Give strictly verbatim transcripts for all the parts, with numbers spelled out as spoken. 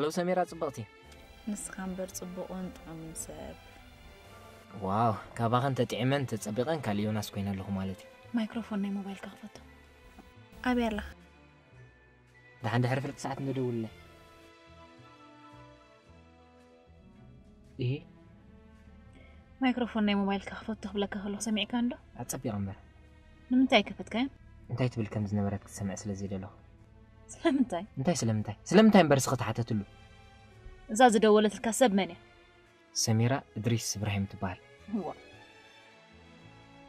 Hello, Samira. It's Balti. Niskambert's bound on sir. Wow, كابان تتعمن تتسابقن كاليوناس كوين اللهم علتي. مايكروفون ني موبايل كافته. أبيرلا. ده عند حرف التسعة ندور ولا؟ إيه؟ مايكروفون ني موبايل كافته بلا كهلو سمعي كان له. أتسابير عمر. نمتاي كفت كان؟ نمتاي تبي الكم زنبرت تسمع سلازيد له. سلمتاي. نمتاي سلمتاي. سلمتاي برسخت حتى تلو. زاز دولة الكاسب مني. سميرة إدريس إبراهيم تبال. هو.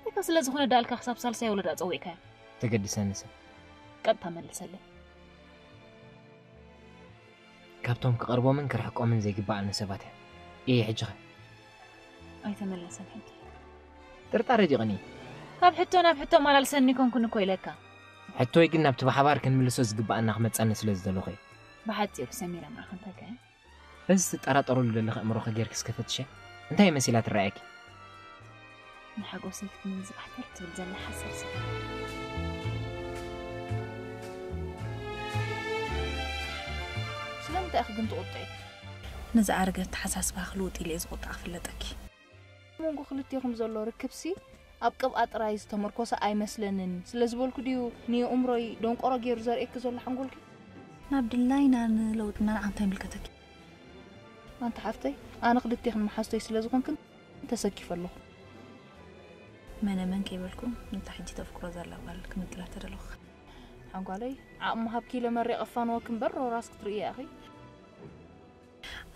تكسل زخون دالك حساب سالسة ولا دات أويكها. تقدي سنسة. قد تعمل سلة. كابتن كقربوا من كرحق أمن زي جباع النسباتها. إيه حجها؟ أي تعمل لسان حتى. ترتاري جغني. هاب حتى أنا حتى ما لساني كون كنا كويلكا. حتى يجينا بتبح بارك نملسوس جباع نحمد سنس لزدلوقي. بحتي بسميرة مع خنتك ها. بس تقرأت أرول اللي خ مروخة غير كسكفت شيء انتهي مسيلات الرأيك نحقو سيفت من زبح ترت بالجنة حسر سيفت شلون تأخذ انت قطعي نزعر قلت حساس بخلوتي ليز قطع فلتك مونقو خلتيهم زلو ركبسي أبقى بقات رايز تمركوسة أي مسلنن سلزبولكو ديو ني أمري دونك أرى غير زرقك زلو حنقولك نعبد الله ينان لو تنان عن ملكتك أنت حفتي أنا قدرت يخدم حاستي سلازقون كنت تسكيف الله ما أنا من كيبلكم أنت حجيت أفكر زال أولك من ثلاثة للأخ حق علي عم هبكي لما رأي أفان وكم برا وراسك تريا أخي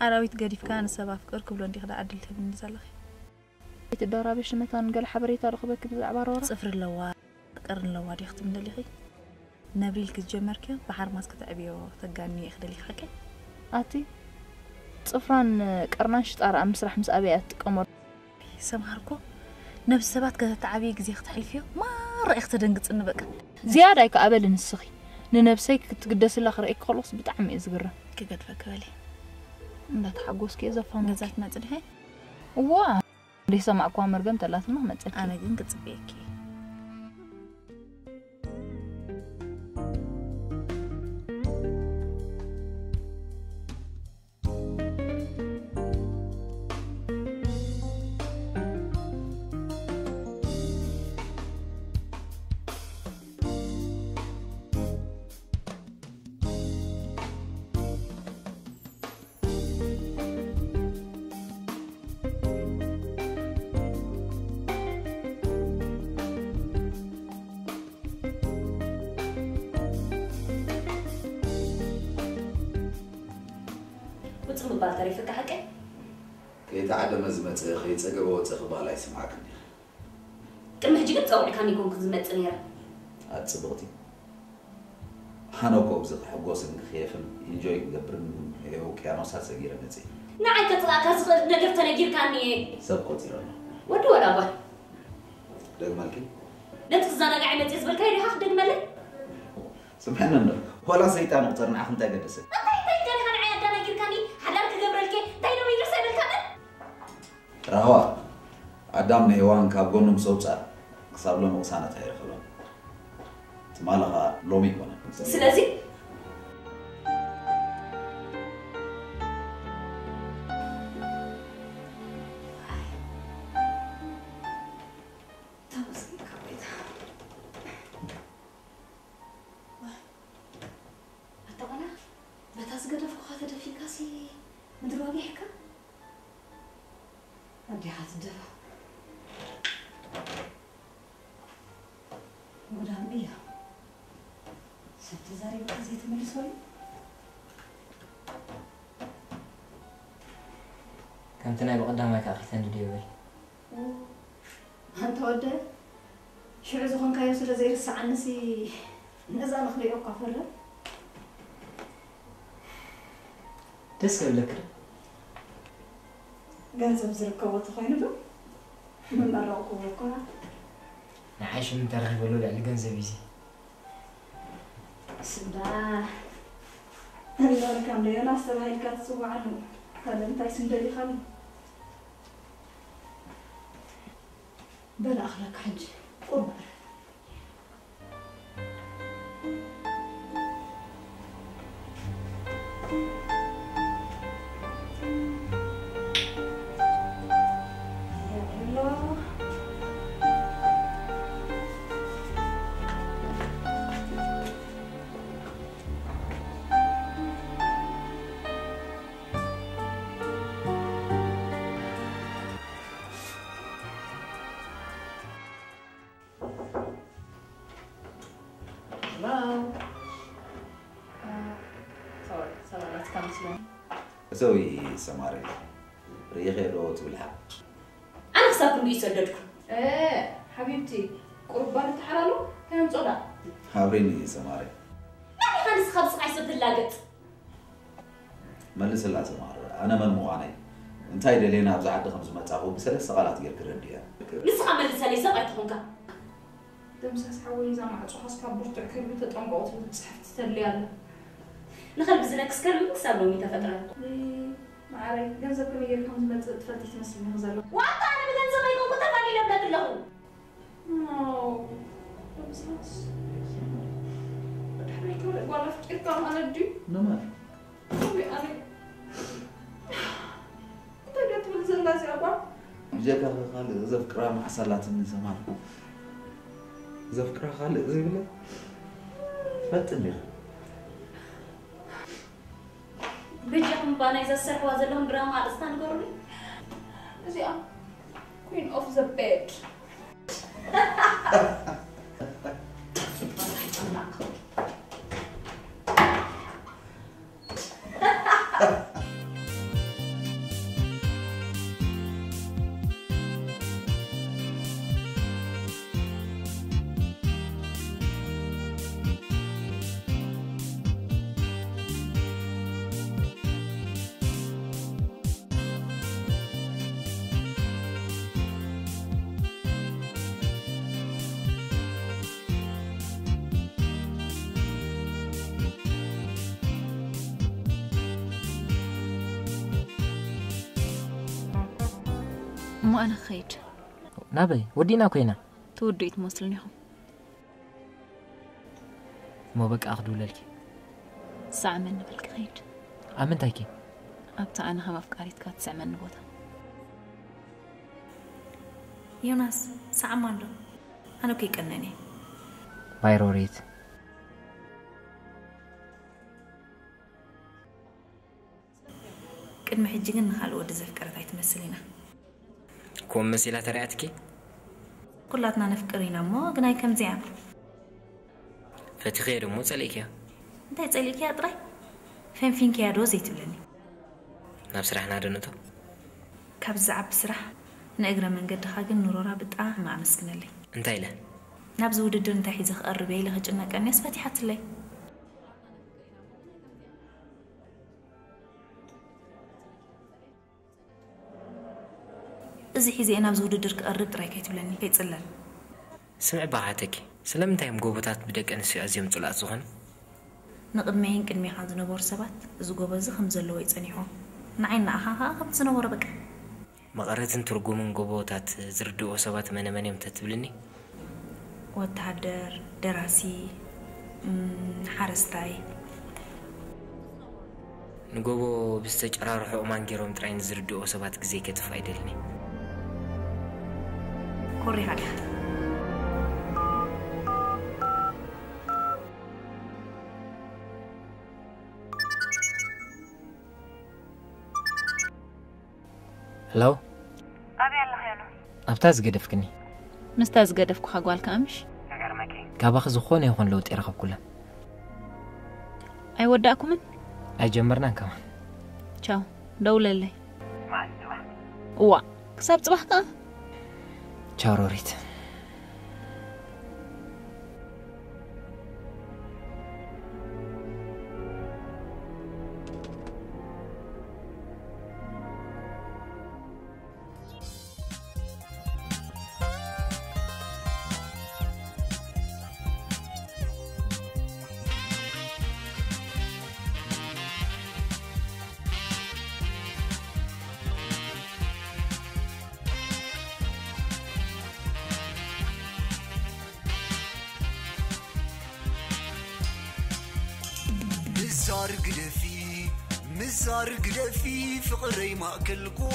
أراويت قريف كان السبب أفكركم لو أنت خد عدلت بنزل أخي تدرى بيش مثلا قال حبري تارخبك بالعبارة ورا صفر اللوار قرن اللوار يختم من اللي خي نبريل كتجي مركب بحر ماسكت أبي وتجاني أخد اللي خاكي أتي صفران كرناش تقرأ أمس رح مس أبيات قمر سمهركو نفس سبات كذا تعبيك زي اختحل فيه ما رأي اختدن قط إنه بقى زيادة يك قبل نسخي ننفسك تقدس الآخر إيك خلاص بتعم يزغره كقد فكالي ده تحجوز كذا فهم جزات ما تنهي واه ليه سمع قمر جم ثلاث ما تنهي أنا جن قط بيكي تعرفك حكي؟ كي تعدم زمت أخي تجاوب تخبر لا يسمعك مني. كم هجيت أول كان يكون كزمت أنير؟ عاد صبغتي. حنوكو بزق حجوس من خيافن ينجوي جبرن هو كأنوس هتسجير متي. نعم كطلع كاس نقدر تنجير كاني. سبقتي رنا. ودو أنا به. دق مالكي؟ دت خزانة قاعدة تسبل كيري هاخد دق مالك. سبحان الله ولا زيت أنا قطرنا أخن تجلسه. راوا أدم نيوان كابقولهم صوبسا كسابلهم وسانة تهير خلون تمالها لومي كونا سلازي سي نزل نخلي أوقع فرّة. تسأل لك. جالس بزرق قوة خينده. من مرة قوة قوة. نعيش من تاريخ بلوى على جنز بيزي. سبعة. الله كم ليه ناس تبعي كات سبعة عنهم. هذا أنت يسندلي خلنا. بل أخلاق حج. قبر. Thank you. أسوي سماري ريغي روت والحق أنا خساكم بيس ولدكم إيه حبيبتي قربان تحرالو كانوا مصودا حابريني سماري ما بيخانس خبص عيسو تلاقت ملس الله سماري أنا من مغاني أنت هيدا لينا بزعد خمس متاعو بسلس سغالات غير كردية نسخة ملس هالي سبعت حنكا دمساس حاولي زعمعت وحاسكا برتع كلمة تطنبعوت وتسحفت تليالا نخل بزنك سكر وكسر لهم يتفترة معاري جنزة كم يجي الحمد لله تفتي تمسي من هذا الوقت وأنت أنا بجنزة ما يكون كتر علي لم نقل له أوه دمساس بتحرك ولا فكرت أنا دي نمر أبي أنا أنت جت من زلنا سيابا جاك خالد زفكرة مع صلاة النسمان زفكرة خالد زي بلا فتني بيجيهم بانا إذا سرحوا هذا لهم دراما أستان قرني زي أم queen of the bed مو أنا خير. نبي ودينا كينا. تودي تمسلنيهم. ما بق أخذوا لك. سامن بالك خير. أمن تايكي. أبتع أنا هم أفكاريت كات سامن نبودا. يوناس سامن رو. أنا كي كنني. بايروريت. كن محجين نخلو دزف كرتاي تمسلينا. كم مسيلة رأيتك؟ كلنا نفكرين ما قناي كم زعم؟ فتغير مو تسألك يا؟ ده تسألك يا ترى؟ فين فينك يا روزي تقولني؟ نبصرح نادنته؟ كبزعب بصرح نقرأ من قد حاجة نورها بتقع مع مسكنا لي. أنت إله؟ نبزود الدون تحيز خربي له جنة كان يسفتي حتى لي. إذا حزي أنا بزود درك قربت رايكيت بلاني كيت سلال سمع بعاتك سلام تايم قوبتات بدك أنسي أزيم طلعت زغن نقد معين كلمي حاضر نبور سبات إذا قوبة زخم زلو يتسنيحون نعين نقحاها خمس نور بك ما قررت أن ترقو من قوبتات زردو سبات من من يمتت بلاني وتحدر دراسي حارستاي نقوبو بستجرار روحو أمان جيروم ترين زردو سبات كزي كتفايد لني كوري حاجة هلو أبي الله خيانه أبتاز قدفكني مستاز قدفكو خاقوالك أمش أقرمكي كاباخ زخوني يخون لو تقرخب كله أي وداكو من؟ أي جمرنا كمان تشاو دولة اللي مع السواح وا كسابت بحكا تشاو روريت كل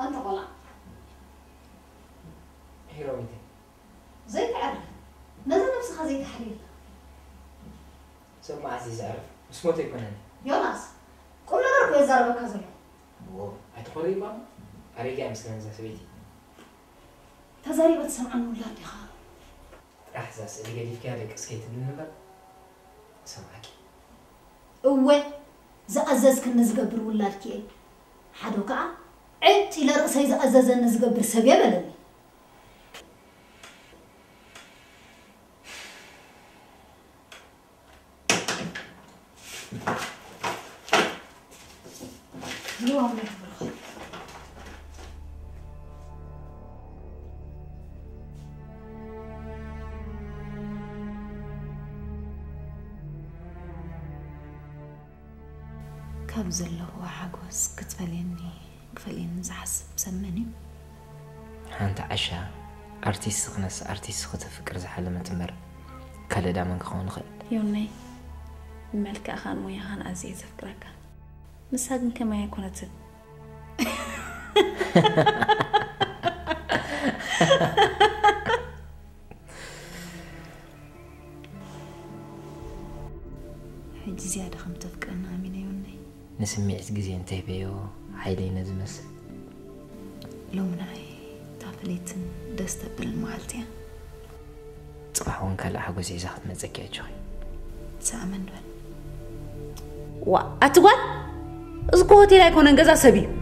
أنت غلط هيروينتي زيك حبيبي. سمع عزيز عارف اسمه يكون هنا. يونس كل مرة بيزربك هذول. واو هتخوري بقى؟ أرجع مسكين زي سويتي. تزاري بتسمع عن ولا تخاف. أحساس اللي قاعد يفكرك سكيت منك. سمعك. أوه زأزز كنا زقبر ولا كي. حدوك عا عدت إلى رأسي زأزز نزقبر سبيا بلني. كابز اللي هو حجوز كتفليني كفليني زحس بسمني أنت عشاء أرتيس غنس أرتيس خد فكر زحلة ما تمر كله دامن خون خد يوني ملك أخان وياهان عزيز فكرك مساجن كما يكون تب حد زيادة خم تفكر أنا من يوني نسمعت جزء انتهي بيو حيلي نزمس لو منعي تعفليت دستبر المعالتين صباح وان كلا حجوز يزحت متزكية شوي سأمن بل وأتوان أزكوتي لا يكون انجزا سبيل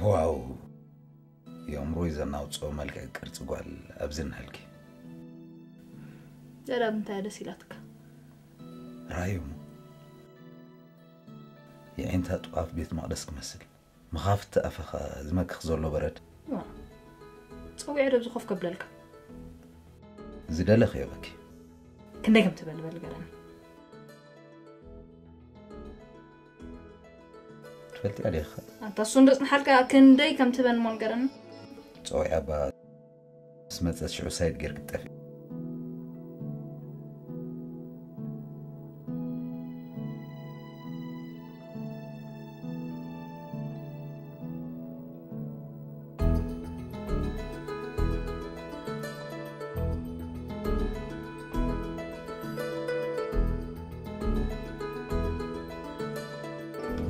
واو يا أمروي زنا وتصو مالك كرت قال أبزن هالكي جرب أنت هذا سيلاتك رايوم يعني أنت هتقف بيت مقدسك مثل مخافت أفخ زمك خزول له برد ما تسوي عرب زخوف قبلك زدال خيابك كنا كم تبل بالقرن فلت عليه خ. أنت صندوق نحرك كندي كم تبان مالجرن؟ صوي أبا سمعت شو سيد جرك تفي.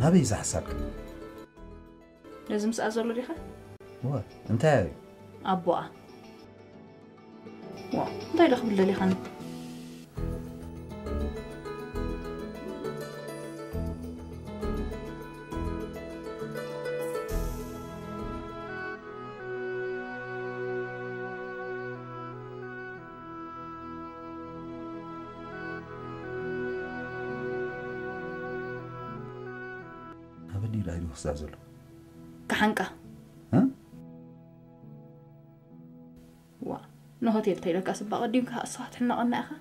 ما بيزح حسابك لازم سأزول ريحة واه انت أبوه واه ده يلخبط اللي خان سأزول كحنكة ها؟ وا نهتيل تيلك أسبق قديم كأصحت حنا قلنا أخا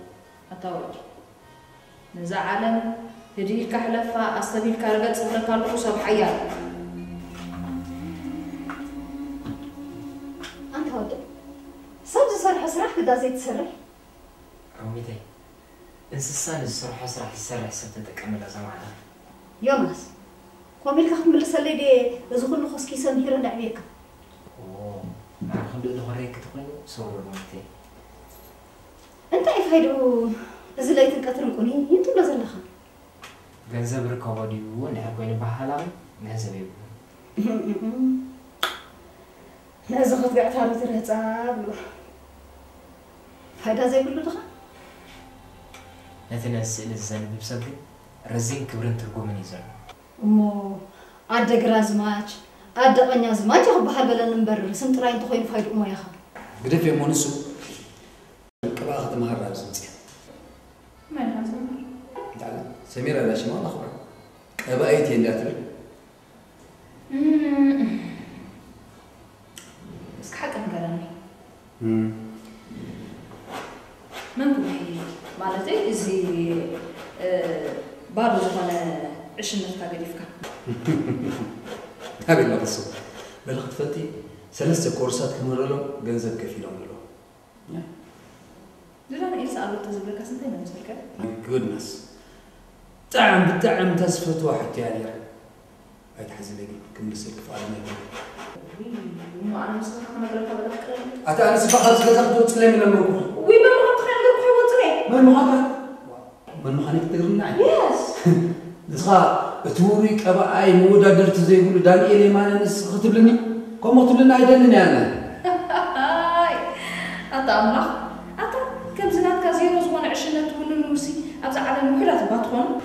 اتوقع نزع علم ريكا حلفه استبيل كارغت صبر كارغو صبحيا انت هاد صدق صرح سرح كدا زيت سرح عميدي انسان الصرح سرح سرح سبت تكمل زمانه يومس قومي لك خمل سلي دي زغن خصكي سمير دعيك اوه عندو دغريك تقول صور متي انت اي فايدو زليت القطرن قولي انت ولا زلخ ገንዘብ ركوا ديو نعقول بحالاوي نازبي نازخت قاعد حالت الرهصاب هذا زي كله دخل لكن السئل الزنب بسبب رزين كبرن ترقو من يزن مو عد قراز ماج عد قنياز ماج يخب بحال بلا نمبر سمت راين تخوين فايد أمو يخب قدف يا مونسو كبا أخذ مهر رابز مزيان ما يخب سمير تعالى سمير على شمال أخبر أبا أيتي عندها تري بس كحكا مقراني امم منكم هي مالتي إزي بارو زغنة عشرين نتاقي ديفكا هابي الله بصو بلغت فتي ثلاثة كورسات كمرلو جنزب كفيل عملو دولان إيه سألو تزبلكا سنتين نزبلكا جودنس طعم بطعم تزفت واحد يعني هاي تحزن لي كمل سلك فعلنا مو أنا مصدقك مدركة بدك كلامي أتا أنا سبحان الله تزغدو تكلمي للمركوز وي ماما من مخاطر؟ من مخانيك تقرن عين؟ يس نسخة توري كبا أي مودا درت زي يقولوا دانيال يمان نس خطب لني كم خطب لنا يدلني أنا هاي أتا أمرخ أتا كم زنات كازيرو زمان عشرين تقولوا نوسي أبزع على المحلات باتخون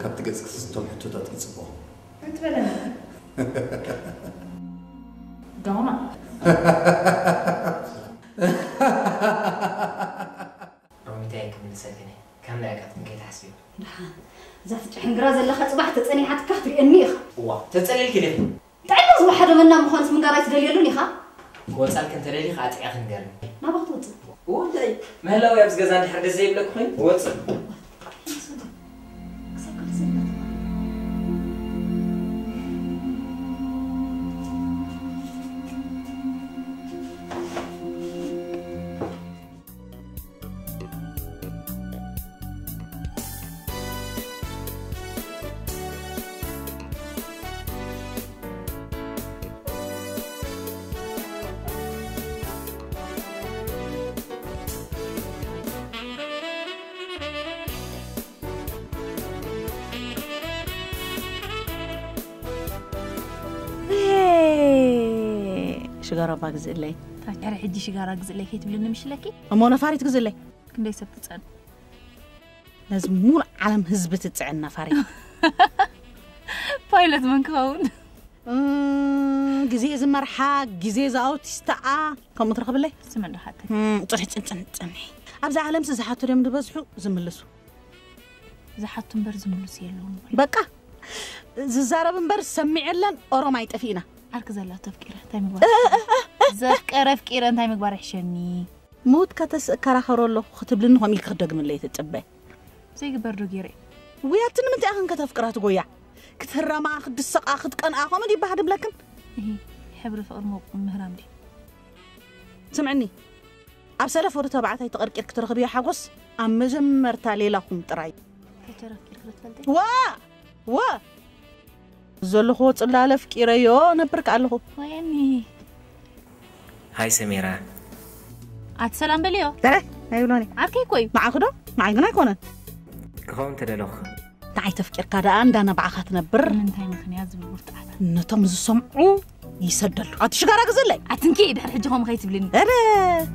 كابتن قص قصتهم حتى تتصبوا أتبلنا قامة عميدايك من ساكنة كم لعقت من كي تحسبي؟ نحن زفت حنقراز اللي خد صباح تتسني حتى كحتري أنيخ وا تتسني الكلمة تعلم صباح هذا منا مخانس من قرايت دليلوني خا وصلك أنت ليلي خا تعيخ نقرن ما بخطوط ووداي ما هلا ويا بس جزان حد زي بلك خين وصل شجرة باجزلي. تاني على حدي شجرة جزلي كي تبلنا مش لكي. أما أنا فاريت جزلي. كن ليس بتتعن. لازم مو عالم هزبة تتعنى فاريت. بايلت من كون. أممم جزيء إذا مرحق جزيء إذا أو تستقى كم مترقب لي؟ زمن راحتك. أممم ترى تن تن تن. أبز عالم سزحتوا اليوم دبزحوا زملسوا. زحتهم برزملسوا يلون. بكا. ززارة بنبر سمي علن أورا ما يتفينا. أركز على تفكيره تايم قبار. زك أرفكيره تايم قبار حشني. موت كاتس كراخرولو خطب لنا هم يكردق من اللي تتبع. زي برضو جري. وياتنا من تأخن كتفكرات قوية. كتر ما أخذ السق أخذ كان أخو ما دي بعد بلكن. هي حبر فقر مو مهرام دي. سمعني. أبصر فور تبعتها يتقر كتر خبيا حقص. أما جمر تالي لهم تراي. كتر كتر وا وا. زل خوت الله لفك إيريو نبرك علىه. ويني. هاي سميرة. السلام بليو. ترى هيولوني. عاركي كوي. معقدة؟ معقدة يكونه. كم تدلخ؟ تعي تفكر كذا أنا بعختنا بر. من تاي مخنيات زبور تعال. نتم زسمعو يسدل. أتشكرك زلي. أتنكيد هرجهم غيت بلين. أنا.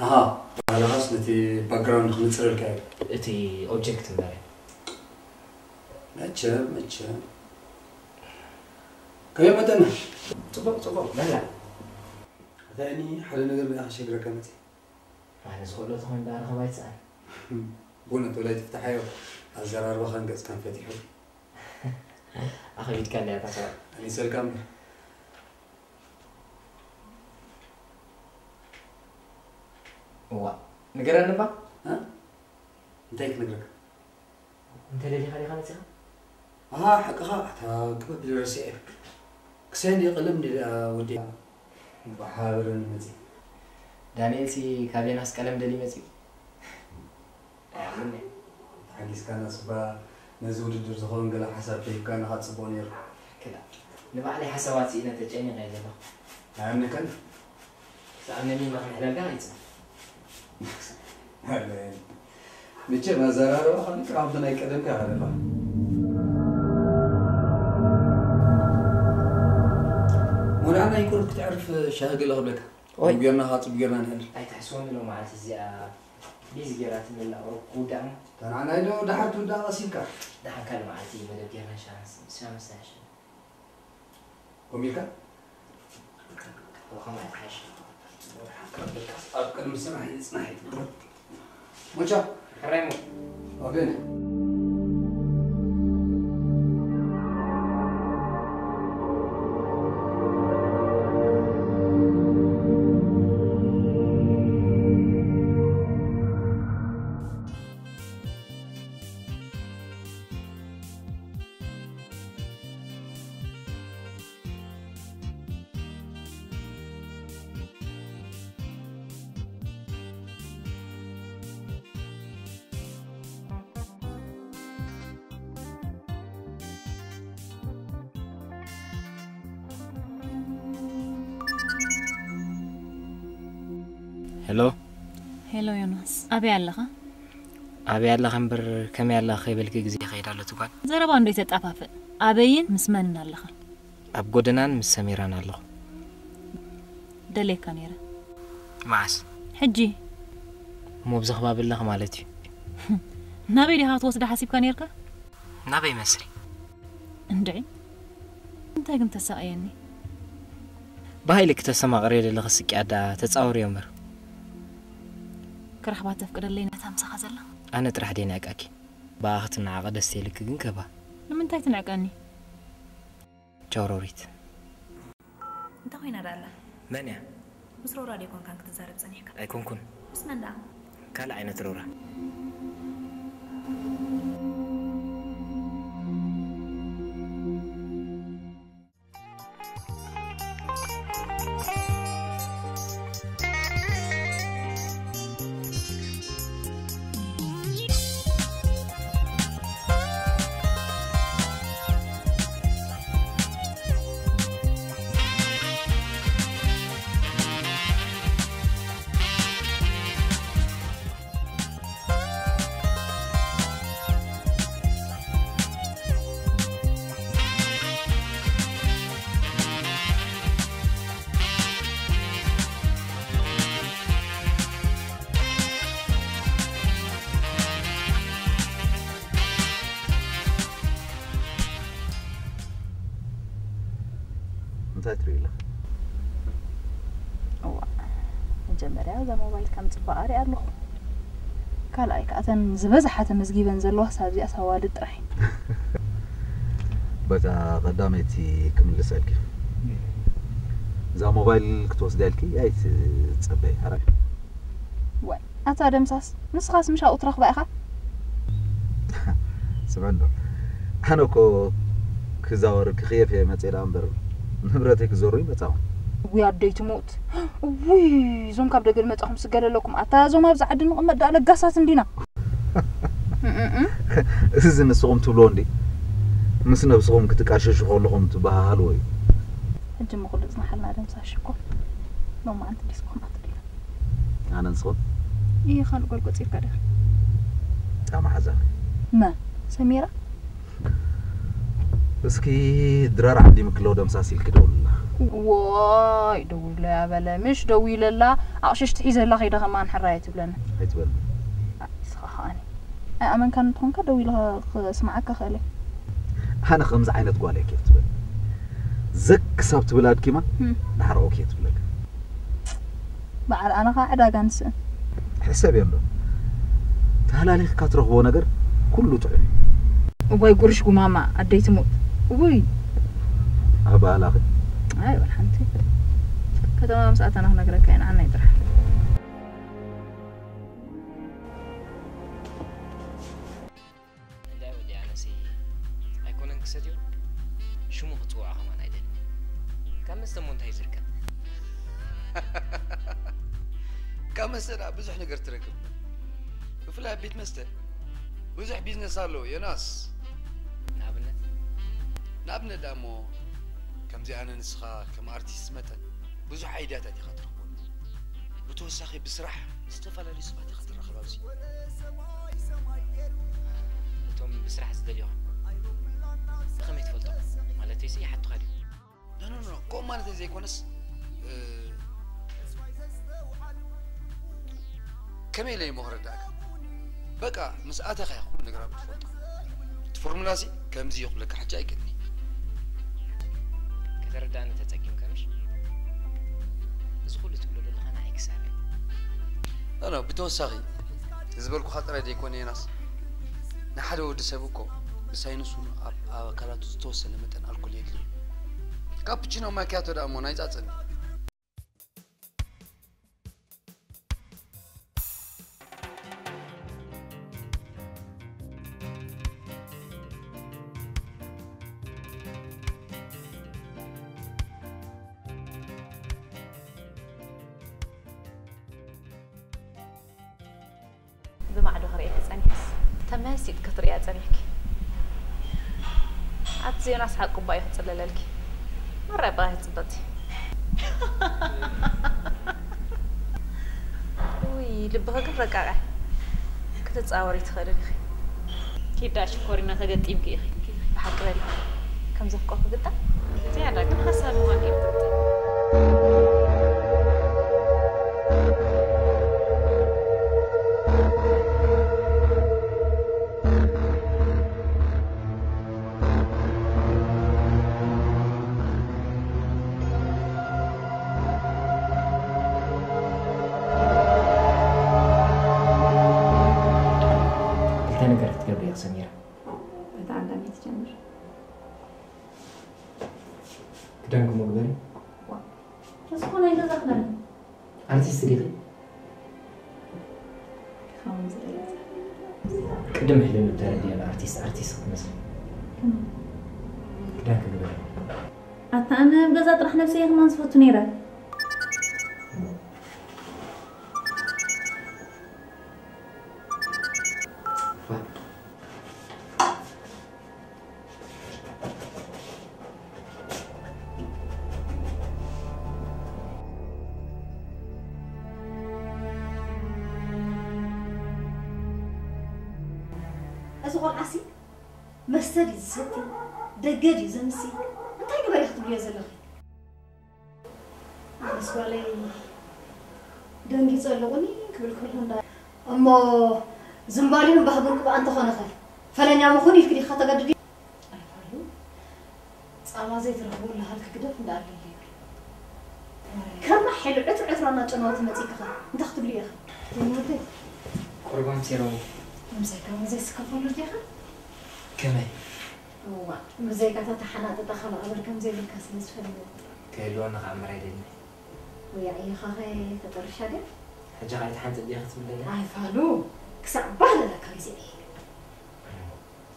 ها على حسب نتي background نتسرل كاي نتي object مالي ماشى ماشى كيف بدنا صبر صبر لا لا ثاني حلا نقدر نأخذ شجرة كمتي أنا سؤال تهون ده أنا خايف سأل بونا تولي تفتحيه الزرار وخنقز كان فاتحه أخي بيتكلم يا ترى أنا سأل كم وا نقرأنا بقى ها نتايك نقرأك أنت اللي خلي خلي سيرة آه حق خا حتى قبل بالرسائل كسان يقلمني لا ودي بحاول المزيد دانيال سي كابي ناس كلام دلي مزيد أعملني حقيس كان أصبح نزود الدرس خلنا قال حسب كيف كان هات سبونير كذا نبغى عليه حسواتي إن تجاني غير ذا أعملنا كن سأعملنا مين ما إحنا قاعدين هلا نجيب نزارة وخلنا نكرم دنا يكلم كهرباء. مولانا يكون بتعرف شاهق اللي قبلك. وبيرنا هات وبيرنا نهر. أي تحسون لو مع التزياء بيز جرات من الأوروب ودعم. ترى أنا لو دحرت ودا راسيكا. دحرت كان مع التي ما بيرنا شانس شانس عشان. وميلكا. وخمس عشان. أكلم سماحي سماحي ماشا كريمو أوكي هلو هلو يونس أبي على خا أبي على خا بر كم على خا بالك جزية خير على توقع زربان ريت أبافة أبين مسمن على خا أبجدنان مسميران على خا دلي كانيرة معس حجي مو بزخبا بالله مالتي نبي لي هات وصل حسيب كانيركا نبي مصري ندعي أنت قمت تسألني باي لك تسمع غريب اللي خصك عدا تتصور يمر كرخ باتفكر اللي نتهم سخزله أنا ترح دينك أكيد باخت النعقد السيلك جنكبه لمن تايت نعقاني جاروريت أنت وين رالا منيا مسرورة يكون كان كتزارب زنيك أيكون كن بسم الله كلا عينة رورة متاتريلا هو الجمرة وده موبايل كم تبقى رأي له كلايك أتن زبزة حتى مسجيب إنزل له سابجي أسوالد رحين بس قدامتي كمل سالك زا موبايل كتوس دالكي أي تسبي عارف وين أتعرف مساس نص خاص مش هأطرق بقى خا سمعنا أنا كو كزاور كخيف يا متير أمبر نبرتك زوري متاع ويادي تموت وي زوم كابد قل متاعهم سجل لكم أتا زوم أبز عدنا قمد على قصص دينا إذن الصوم تبلوندي مثلنا بصوم كتك عشش خلهم تبهال وي الجم خلص نحل نادم ساشكو لو ما أنت ليسكو ما تري أنا نصوم إيه خل قل قصير كده أما حزام ما سميرة بس كي درار عندي مكلودة مساسيل كده والله واي دويلة بلا مش دويلة لا عشش تحيز الله خير ما نحريت بلنا حيت بل سخاني أمن كان تكون كدويلة سمعك خالي أنا خمس عينة قوالي كيف تبل زك صابت بلاد كيما نحرقو كيف تبلك بعد أنا قاعدة جنس حساب يملو تهلاليخ كاترغبو نقر كله تعلي وي قرش قماما عدي تموت وي أبا ألاخي أيوة الحمتي كتما مسأتنا هنا قرأ كأين عنا يدرح وزح بيزنس هالو يا ناس نابنة نابنة دامو كم زي أنا نسخة كم أرتيست متن وزح عيدات هذه خطر أقول وتوسخي بسرح استفلا لي صباحي خطر خلاصي توم بسرح زد اليوم خميت فلتو ولا تيسي حتى خالي لا لا لا كم ما نتزيك ونس أه... كم يلي مهر داك بقى مسألة خير نقرأ بالفضل تفرملاسي كم زي يقول لك حتى يقدني كثر دان تتكلم كمش بس خلت تقول له أنا عيك سامي لا لا بدون صغي زبالك خطرة دي يكون ناس نحن ود سبوكو بس هاي نسون أب كلات توصل مثلا الكل يدلي كابتشينو ما كاتو دا مونايز أتني أنا أسحق باي حتى للالكي مرة باي تبطي وي لبها قبرك عاي كنت تصاوري تخرج كيف داش كورينا تجت يمكن يخي بحق غيري كم زفقة قدام زيادة كم خسر ما كيف تبطي نيرة أزغل عسي مستدي زستي دقدي زمسي أنت هيك يخطب لي زلخي سوالي دنجي صلوني قبل كل هذا أما زمبالين بحبك بأنت خانخل فلان يا مخوني فكري خطأ قدري أعرفه سامع زيت رغبون لهالك كده من دارك الليل. كم حلو عتر عتر أنا جنوات ما تيجي خا. أنت خطب لي يا خا. جنواتي. قربان سيرو. مزيك مزيك سكفولو يا خا. كمان. هو مزيك أتتحنا تتخلى أمر كم زي الكاس نصف الليل. كيلو أنا عمري ليني. ويا أي خا هاي تدرش هذا؟ هجعلت حنت اللي أخذت من ليني. عارف هلو كسر بعلا لك هاي زي.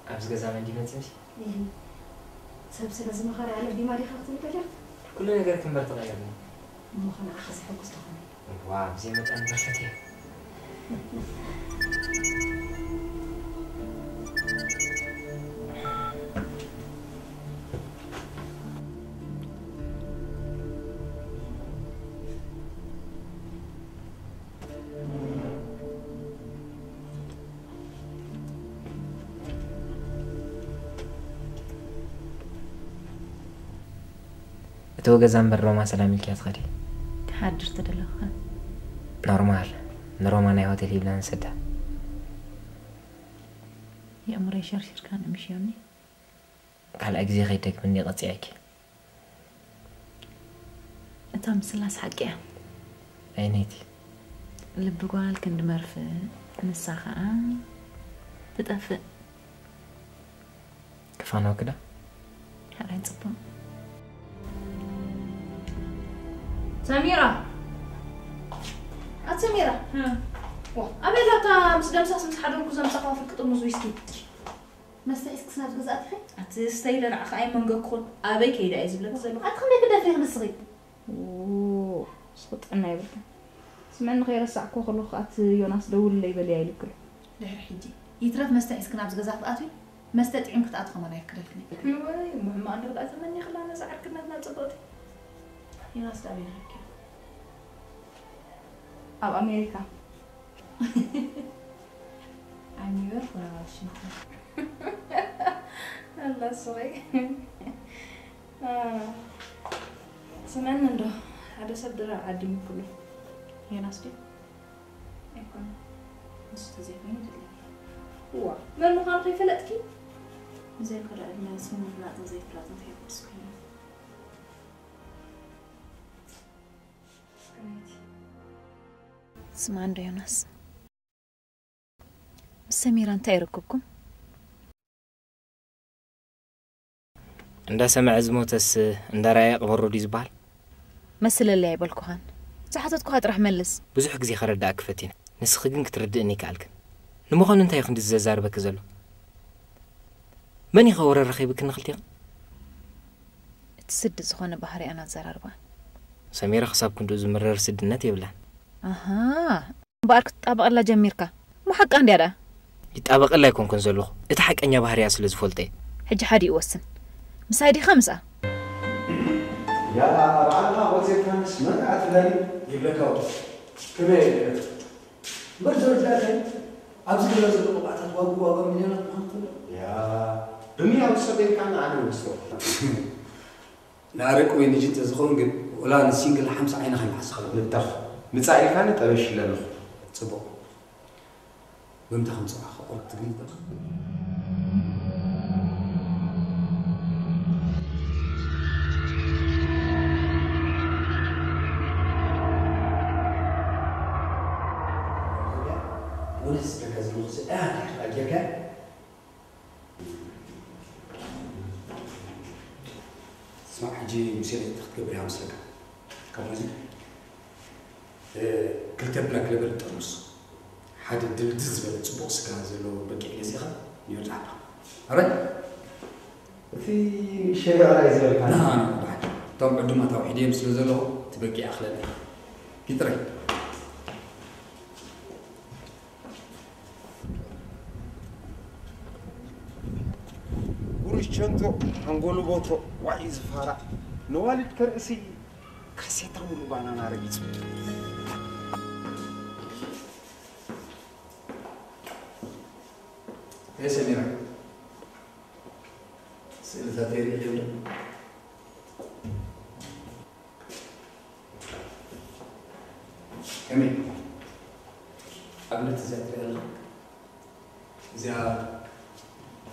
أبز جزامن دي ما تمشي. سبسي لازم أخرج على دي ماري خاطر متجر. كلنا نقدر نمر تغيرنا. مو خنا أخذ حقوق استخدامي. واو زي ما تأمل فتية. توجه زنب روما سلامی کیات خری. تحرش تدل خان. نرمال. نروما نه هتلی بلند سده. یه امروزی شرکت کنم میشونی. کل اجزایی تک منی قطعی کی. اتام سلاس حقیه. اینیتی. لبروال کند مرفه نسخه آن. تدافع. کفانو کده. هر این صبح. سميرة سميرة ها وا ابي لا تا مسدمسه مسحدركو زمسخوا في القطم زويسكي مسا اسك سنات غزاتخي ات ستايل انا خاي منغكون ابي كيدا اي زبلك زلو اتخمي كدا فيه مسغي او سقط انا يبرك سمعن غير ساعكو خلو خات يوناس دول لي بالي يلكل دحر حجي يترف مسا اسك ناب غزات اتوي مسا طعيم كتاتخم انا يكلفني ايوه المهم انا لا اتمنى خلانا سعركنا نطبطي يوناس دابين أو أمريكا. عن نيويورك ولا واشنطن؟ الله صغير. سمعنا عنده هذا سب درع عديم كله. يا ناس دي. يكون مستزيفين جدا. هو ما المقام في فلتكي؟ زي كذا أنا اسمه فلات زي فلات في بسكين. سمعان ريوناس سميرة انت يركبكم عندها سمع زموتس عندها رايق برودي زبال مثل اللي يبالكو هان صحتكو هات رح ملس بزح كزي خرد اكفتين نسخجن كتردئني كالكن نموخن انت يخند الزازار بكزلو من يخور الرخيبك نخلتي تسد زخونه بحري انا زراربان سميرة حسابكم دوز مرر سدنات يبلان أها، بارك تابق الله جميركا، مو حق عندي هذا. يتابق الله يكون كنزلو، اتحق أني بحري أصل زفولتي. حج حد يوسن، مساعدي خمسة. يلا أربعة وزير خمس ما قعدت لاني جيب لك أول. كمان برجع لاني، أمس كنا زلوا بعد أتوقع وقام مني أنا كمان. يا دمية وصبي كان عنو مسوي. نعرف وين جيت زخونج ولا نسينج الحمس عينه خمس خلاص نتفق. متعرفانة تبشي لنا صباح ومتى خمسة خطوات تقريبا ولسه كذا نقص آه أجاك اسمع حجي مسيرة تخطب بها مسلكة كم زين كتبنا كلبر الترمس حد الدل تزبل تبوق سكازلو بقي على زيخة يرجع عرفت في شيء على زيخة نعم بعد طبعا عندما توحيدين مثل زلو تبقي أخلاقي كتري قرش شنتو هنقولو بوتو وعيز فارع نوالد كرأسي كرأسي تاملو بانا نارجيت يا سميرة سألتها تيري اليوم أمين قبل تزعتري ألغك إذا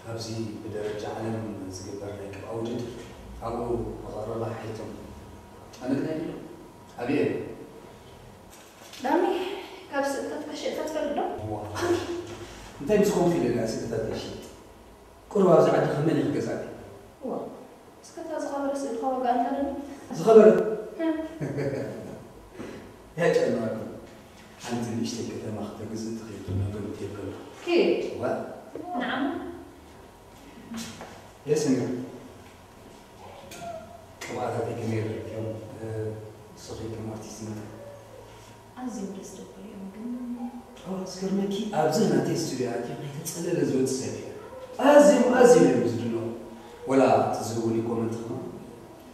أبزي بدرجة علم زقبر لك أوجد أو غرلا حيتم أنا كده اليوم أبيه دامي كاب ستة أشياء تتفلدوا أنت مسكون في لنا ستة أشياء كل واحد عاد خمني الجزاء واو سكتة زغبر سيدخوا قانتنا زغبر يا جماعة عندي نشتي كده ما أخذت جزء تغيير من قبل تيبل كيف نعم يا سمير وعاد هذا كمير اليوم صغير كم أرتيسنا عزيم بستو اليوم أوه سكر ما كي أبزنا تيستوي عادي غير تسأل لزوج السبيع أزيم أزيم المزدلو ولا تزورني كومنت خم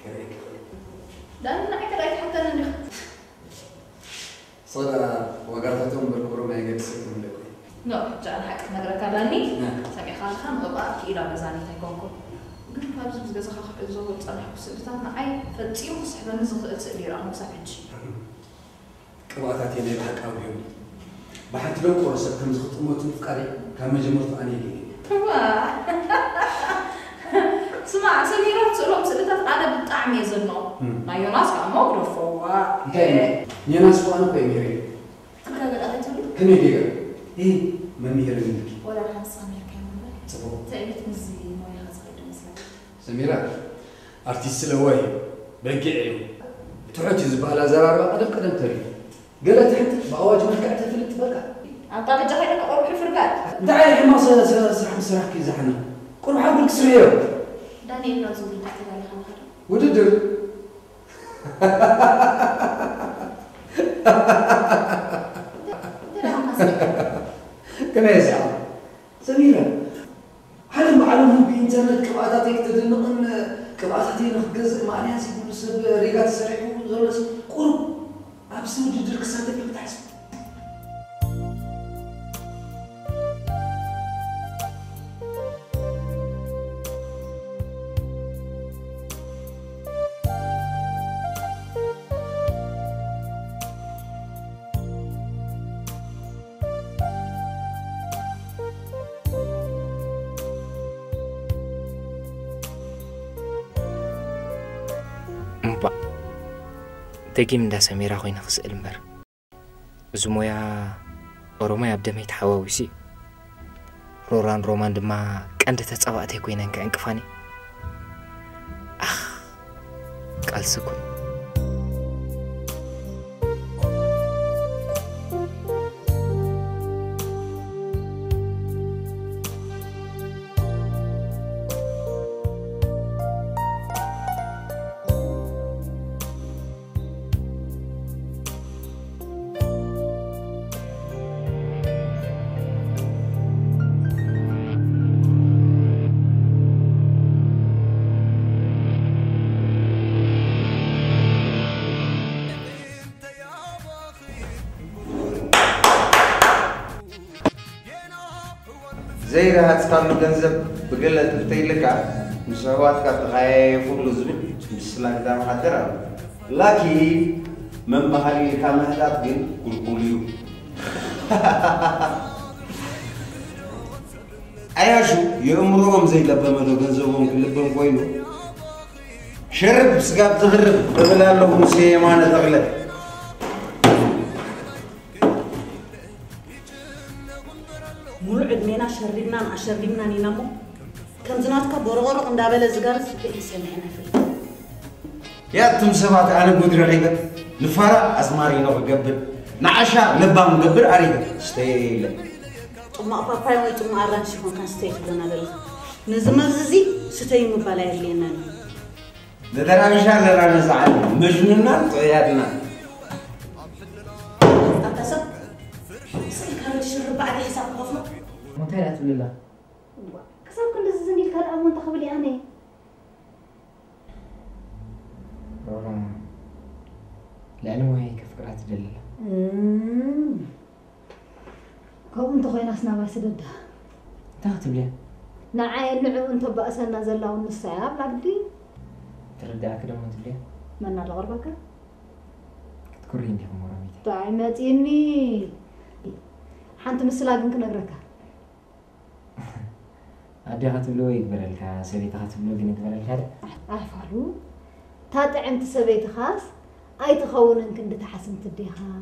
كريك لا أنا كريك حتى أنا نخ صدق وقرفتهم بالكرة ما يجي بسكون لكم لا جان حكت نقرأ كلامي سامي خالد خان غبار كي لا مزاني تكونكم أنا أبغى أبدأ أخاف الزوج أنا حسيت أنا عاي فتيم وصحبة نزغ أتسألي رأنا مساعدش كواتاتي لي بحق أويوم بحق لو قرصت كم زغت أموت فكري كم جمرت أنا لي واه سمع سميرة تسألهم سألتها أنا بطعم يزنو ما يوناس كان موقف واه إيه يوناس وأنا بيميري كم كان قد أخذت لي كم يبيع إيه ما ميري منك ولا حاسة ميري كامل تبغى تعبت مزي سميرة أرتيس لواهي بقعيو بتعجز بقى زرارة قدم قدم تري قالت حتى بأواجه ما قعدت في الاتباع أعطاك جاهلك أروح الفرقات تعالي ما صار صار صح مسرح كي زحنا كل واحد يقولك سريو داني إنه زوجي تحتي على خمر وددر كم يا سعد سميرة هل معلومهم بإنترنت كبعاتاتك تدنقن كبعاتاتي نخجز معناها سيكون سب ريقات سريحو زولس قرب أبسم جدر كساتك اللي بتحسب تجيم دا سميرة خوي نخس المر زمويا روما يبدأ ميت حواوسي روران رومان دما كأنت تتصوّأت هكوينا كأنك فاني أخ قال سكون زي راحت كان جنزب بقلة تفتي لك مشروعات كانت غاية فوق الزبد مش سلانتها محضرة لكن من بحالي كان مهدات جن قلقوليو أيها شو يأمرهم زي لبما لو جنزبهم كلبهم كوينو شرب سقاب تغرب بغلال لهم سيمانة تغلب شربنا مع شربنا نينامو كم زناتك برغرق ندابل الزجاج سمعنا فيه يا تم سمعت أنا بودر عيبة نفرا أزماري نو بقبل نعشا نبى مقبل عريبة استيلا طب ما أبغى فاي ويت ما أرانش يكون كان استيقظنا بل نزمززي ستين مبالغ لينا ده ترى مش هذا اللي نزعل مجنونا طيادنا أتسب سلك هذا الشرب بعد حساب قفنا متهيأ تقول لا. كسر كل الزنيل كان أول تخبلي أنا. روما. لأنه هي كفكرات دليل. أمم. كم تخوي ناسنا واسدود. تاخد ليه؟ نعاين نعو أنت بأسنا زلا ونصاب لعبدي. تردع كده ما تبليه؟ من على غربك؟ تكرهيني يا مرامي. طعمتيني. حنت مسلاقن كنغركا. أدي خاتملو يقبل الكا سبي تخاتملو جن يقبل الكا عفارو تاتع أنت سبي تخاس أي تخون إنك أنت حسن تديها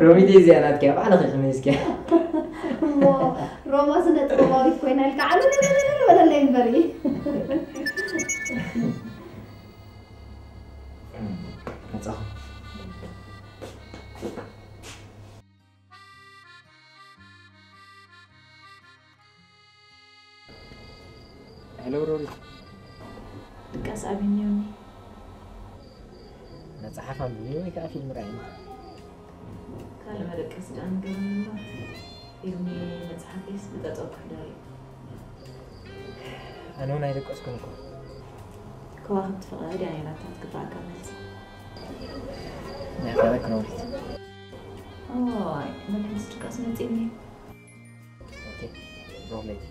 رومي دي زينات كيف على خي خميس كيف ما روما سنة روما يكوين الكا على لا لا لا ولا لين بري هتصح هلو روري دكاس أبينيوني نتصحف أبينيوني كأفي المرأي كان هذا كاس دان قلنا إبني نتصحف إسم بدأت أبقى داري أنا هنا يدك أسكنكم كواهب تفغادي يعني لا تتقطع كاملتي نعم هذا كنوريت أوه ما كنت تكاس نتيني أوكي روح ليتي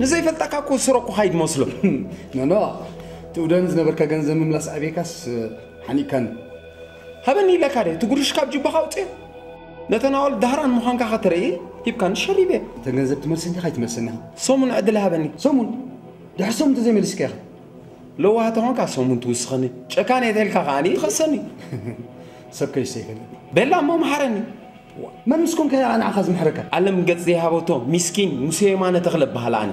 نزاي فتاكا كوسرق هايد مسلم. لا لا. تودن زنبرك جنزم ملاس أبيكاس حني كان. هبني لك هذا تقولش كابجي بخاوتي. نتناول دهران مهانك خطري يبقى نشربه. تجنزب تمسني خايت مسنها. صومن عدلها بني. صومن. ده صوم تزيم السكر. لو هاتهونك صومن توسخني. شكان يدلك غاني خسني. سكيش سكني. بلا ما محرني. ما مسكون كذا أنا أخذ محركة. علم قد زيها بوتو مسكين مسيا ما نتغلب بهالعنى.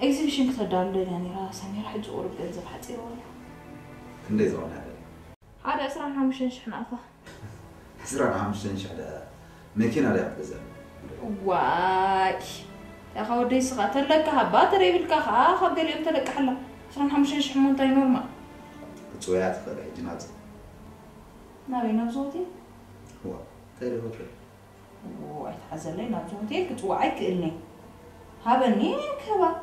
إكزيبيشن كتر دار دليل يعني راس أنا راح أجي أورك جنس بحتي ولا، كندي زمان. هذا أسرع حمشين شحنافة. أسرع حمشين شحنافة. ممكن على عبزة. واي. يا خودي سقط لك هبات ريبل كخ آه خد اليوم تلك حلا. أسرع حمشين شحمون تاي نورما. بتسويات خلاص جنازة. ناوي نبزوتي؟ هو. تري هو كله. واي تحزن لي نبزوتي كتوعك إني. هبني كهبا.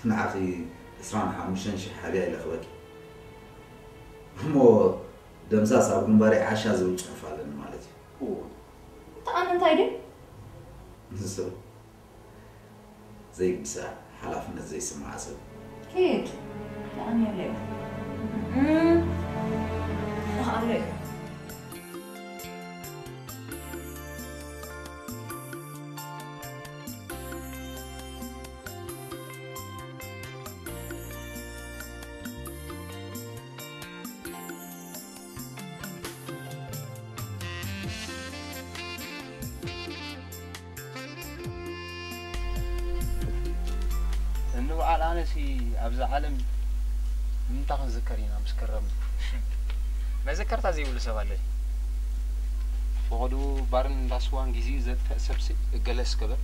إحنا عقي أسرع حمشين شح حبيبي لأخوك. همو دمزا صعب مباري عشاء زوج أفعلن مالتي. أوه. تأنت هيدا؟ نسوا. زي بس حلفنا زي سمع سو. كيد. تأني عليه. أمم. عليه. سوالي. فقدو بارن داسوان جزير زد فسبسي جلس كبر.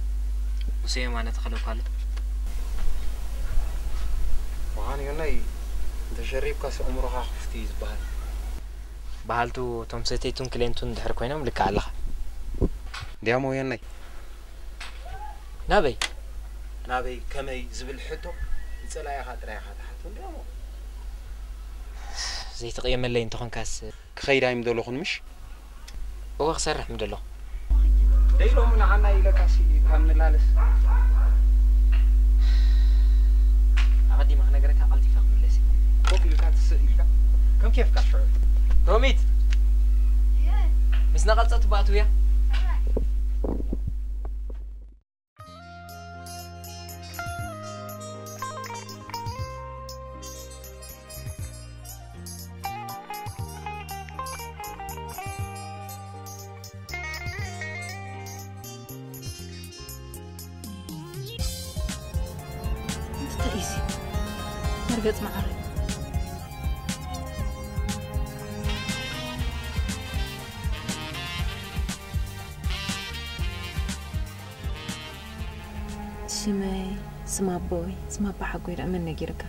وسيم أنا تخلوك عليه. وعاني قلناي تجرب كاس عمرها خفتيز بحال. بحالتو تمسيتي تون كلينتون دحركوينا ملك على خا. ديامو يناي. نبي. نبي كمي زبل حتو يتسلا يا خاطر يا خاطر حتون ديامو. زي تقيم اللي انتو خن كاس. خير دايم دلوخن مش؟ هو خسر رحم دلوخ. ديلومنا عنا إلى كاسي كامل لالس عادي ما أنا قرأت عالتي فهم لسه كوكيل كانت سئلة كم كيف كشرت روميت مش نقلت أتبعته يا مرقت معري شمي سما بوي سما بحقوي رأمنا جيركا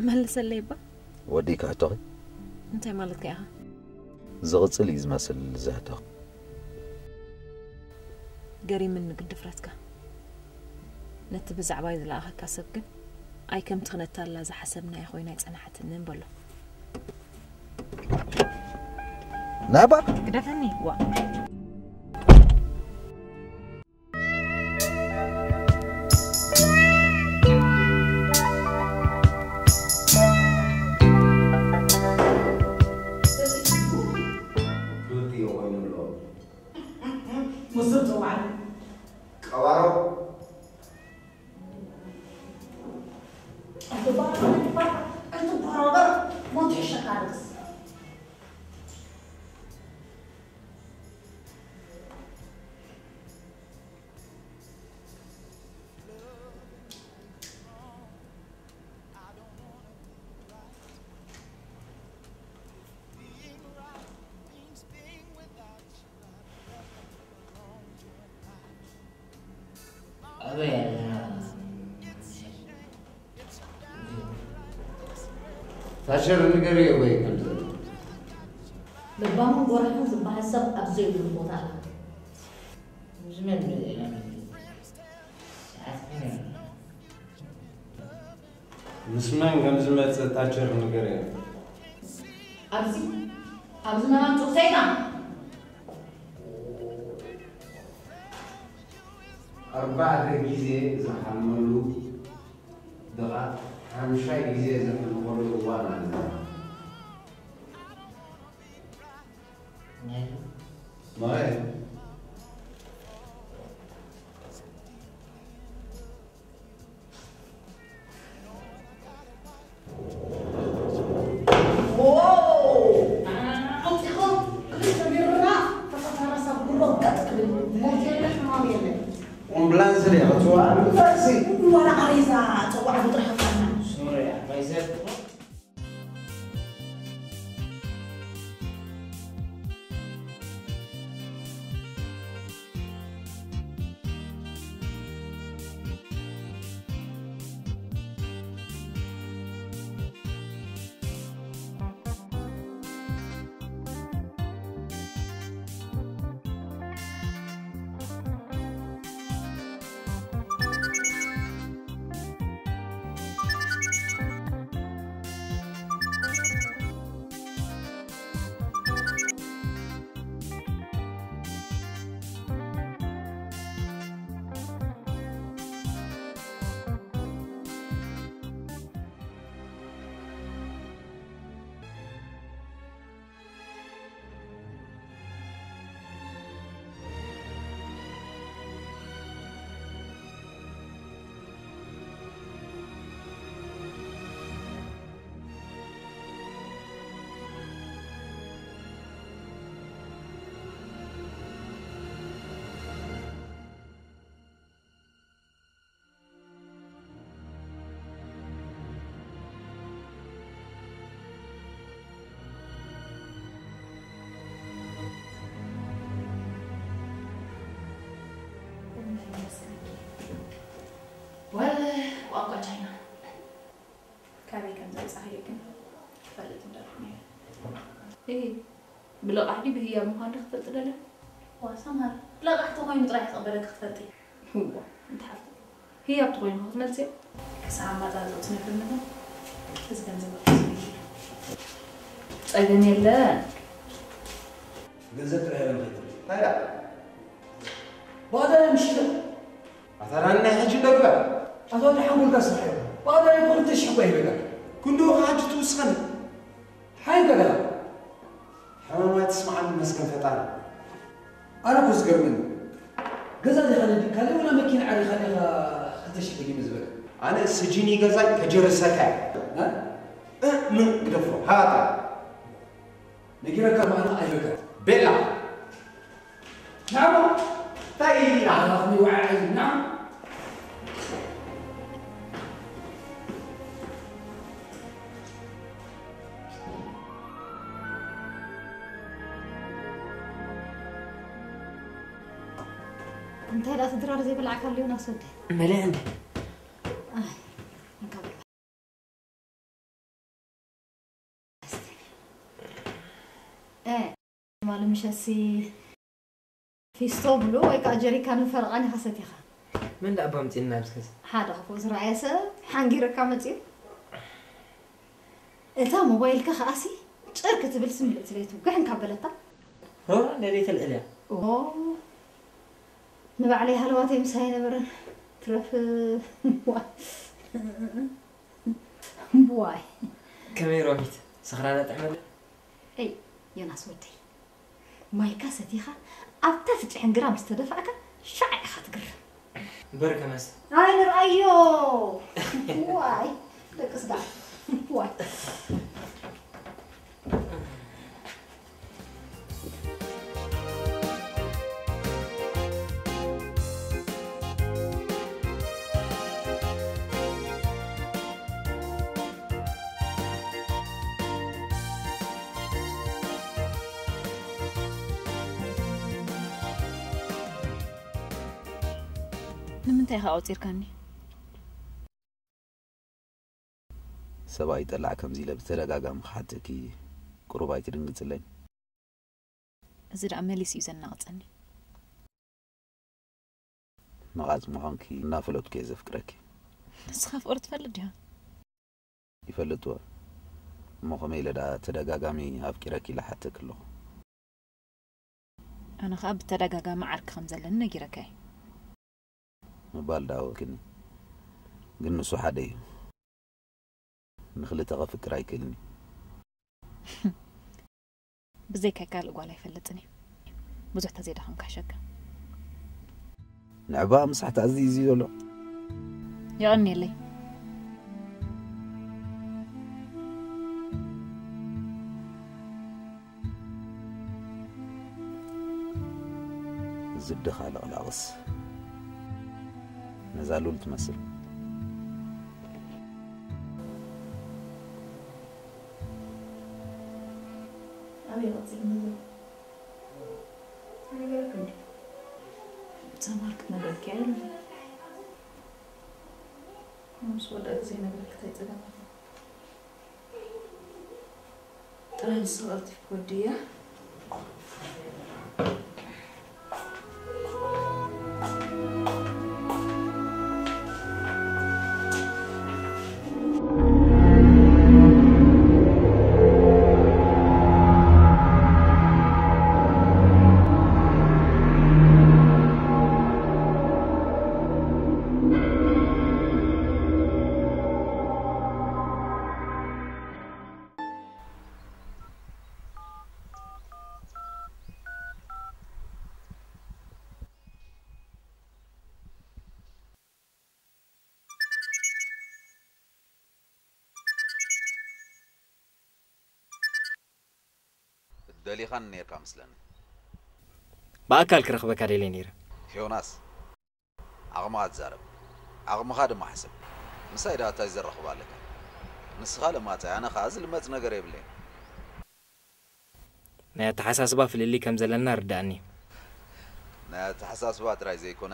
مهلس الليبة وديك هتغي انتي مالتك اها زغط اللي زماسل زهتغ قري منك دفرتك نتبز عبايد لأخا كاسبك أي كم تغنت الله إذا حسبنا يا خوينا أنا حتى ننبله. نابا؟ دفني وا. تشر نقري وين كنت لبام قرحن زبها سب ابزي بالبوطا زمن بدينا نسمعن كم زمت تشر نقري ابزي ابزي ما نتو سيدا أربعة جزء زحملو دقة خمسة جزء زحملو وانا ما هي بلا قاعدي بهي مهان تخفلت له واسمها لا قحت هاي مطرح تقبلك تخفلتي هو انت حفظ هي بتقولي هو ملسي كساعه ما تعطيني في المنام بس كنزبط اذن يلا جزت رحله هاي لا بقدر امشي مثلا نحج دغبا اظن حمول كسحه بقدر يكون تشبه بك كندو حاجته سخن حاجه لا حما ما تسمع المسكن فطار انا كسكرمن غزالي خليدي كالي ولا مكين علي خليها تشبه بزبل انا سجيني غزال كجرسك ها من قدفه هذا نجيرك معنا ايبك بلا نعم طيب عرفني وعي نعم انت لا تدرار زي بالعكا اللي ونصد ملان ايه مال مش هسي في صوبلو ويك اجري كانوا فرقاني خاصتي خا من لا بامتي النابس كذا حدا خفوز رئاسه حنجير كامتي اتا موبايلك خاسي ጭርክ ትብል ስምልት ለይቱ ጋን ካበለታ ሆ ለይት الالያ ኦ ንባዕለ ይሃለዋት ይምሳይ ነበር ትረፍ ቦይ ካሜራዊት ሰክራና ተመለ اي يناس ودي مايكا ستيخه أبتفتح إنغرام استدفعك شعي خاتقر بركة مس أنا رأيو واي لك أصدع واي لماذا أعطيكني؟ سبايت الله كم زيلة بترجع جام خاتكي كروبايت رنجت لين. زر عملي سيزن نعطني. نعاز معنكي نافلت كيز فكرك. سخاف أرد فلتها. يفلتوا. ما خميلة دا ترجع جامي أفكرك لحتى كله. أنا خاب ترجع جام عرك خمسة لين جركاي. مبال داوكني قلنا سو حدي نخلي تغا فكرة يكلني بزيك هكال قوالا يفلتني بزوح تزيد حنك حشك نعبا مسح تعزيزي ولا يغني لي زد خالق العغص نزالوا لتمثل أبي أغطي المنزل أنا قلت لك تمارك نبلك علم مش ولا أغزي نبلك تيتقام ترى نصغرتي في ودية دلي خان نير كامسلن. باكل كرخ بكاري لينير. يوناس. عقمات زارب. عقم خادم ما حسب. مسايدة تايزر رخبالك. نسخالة ما تاي أنا خازل ما تنقري بلي. نيت حساس باف اللي كم زل النار داني. نيت حساس بات رايز يكون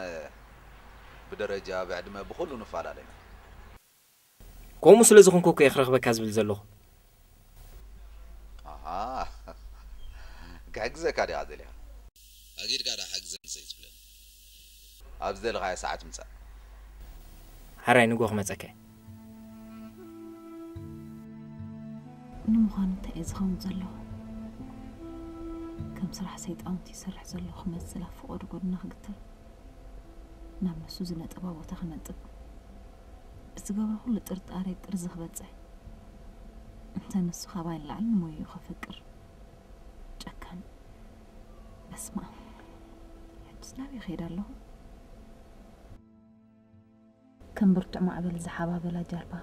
بدرجة بعد ما بخلو نفعل علينا. كم مسلز خنكو كي خرخ بكاز بالزلو. آها. كعجزة كاري عادلها. أكيد كارا حجزة نسيت بلن. أبزل غاية ساعة مساء. هراي نقوخ متأكد. نمخان تأز خمس زلو. كم صراحة سيد أنتي سرح زلو خمس زلاف وأرجو نخقتل. نعم سوزنا تبا وتخمنت استجابة كل ترت أريد رزق بتسع إنسان السخابة العلم ويخفكر جكان بس ما حدسنا خير له كم برتع مع بل زحابة بلا جربة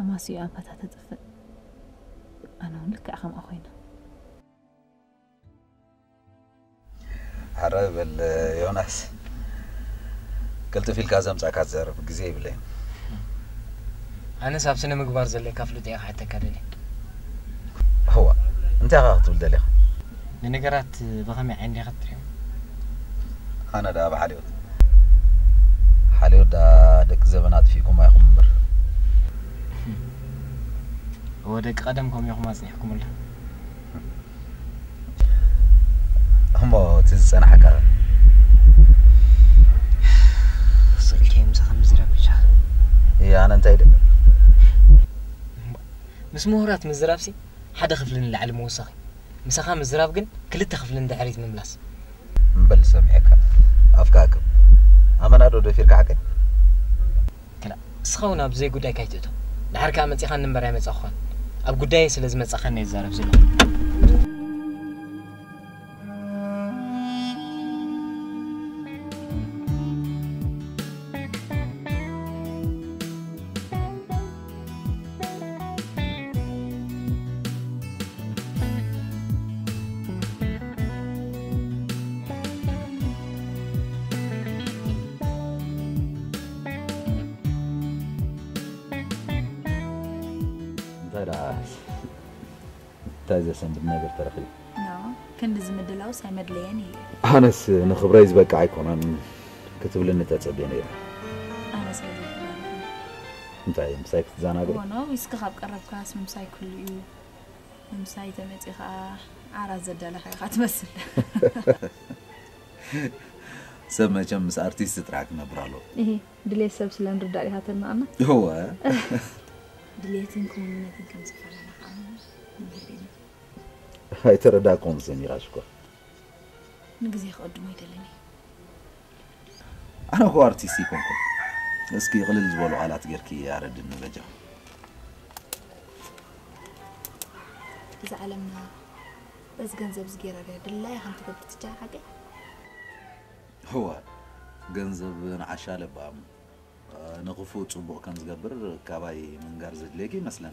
أما سيئة فتاتتفق أنا ولك أخم أخوينا حرب اليوناس قلت في الكازم ساكات زرب جزي بلي أنا سابسنا مقبار زلي كافلو تيا حتى كارلي هو أنت أخذت ولدلي لأني قرأت بغمي عندي غطريم أنا دا بحاليوت حاليوت دا دك زبنات فيكم ما يخم بر هو دك قدمكم يخمازني حكم الله هم تز أنا حكا يا أنا أنتي بس مهرات مزرابسي حدا خفلن العلم وصاخي مسخا مزراب جن كلتا خفلن دعريت من بلاس بل سمعك أفكاكم أما نادو دفيرك حكي كلا سخونا بزي قداي كايتوتو لحركة أمتي خان نمبرها متأخوان أب قداي سلازم أتسخاني الزارب زي تازة سند مناظر ترخي. نعم كان لازم الدلاو سامد لياني. أنس نخبري زبك عايكون عن كتب لنا تتبين إياه. أنس بدي. أنت عايز مسايك تزانا قري. وانا ويسكخاب قرب كاس ممساي كل يوم ممساي تمت إخا عرز الدلا خيخات بس. سب ما كان مس أرتيست تراكنا برالو. إيه دليل سب سلام رد عليها تماما. هو. دليل تنكون من تنكم سفرنا. هاي ترى دا كون سميراشكو. نجزي خدمي دلني. أنا هو أرتيسي كونكم. اسكي قليل زوالو على تجركي يا رد النبجة. إذا علمنا بس جنزب صغيرة قاعد لا يخنتك بتتجاه حاجة. هو جنزب عشالة بام نغفوت صبوع كان زقبر كاباي من جارزد ليكي مثلا.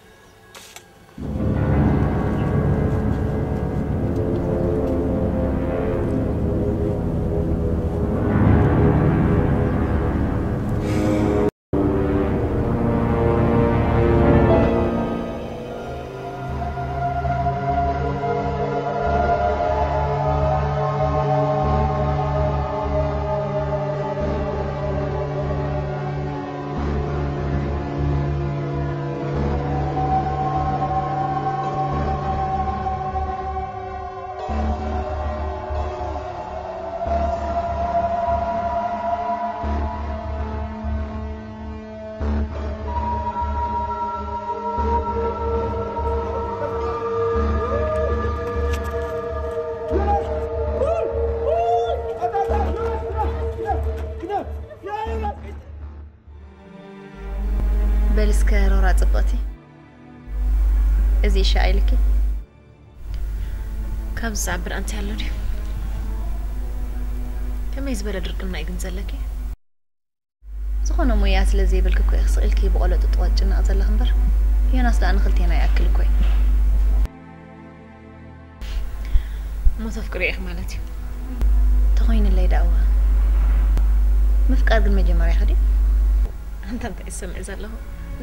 ازي شايلكي كابز عبر انت هلوني كم يزبل ادرك لنا يغنزلكي زخونه موياس لزي بالككو يخسقلكي بقوله تطوجنا ازل خنبر يا ناس لان خلتينا ياكلكوي مو تفكري اخ مالتي تخوين اللي دعوه مفقاد المجمري خدي انت انت اسم ازله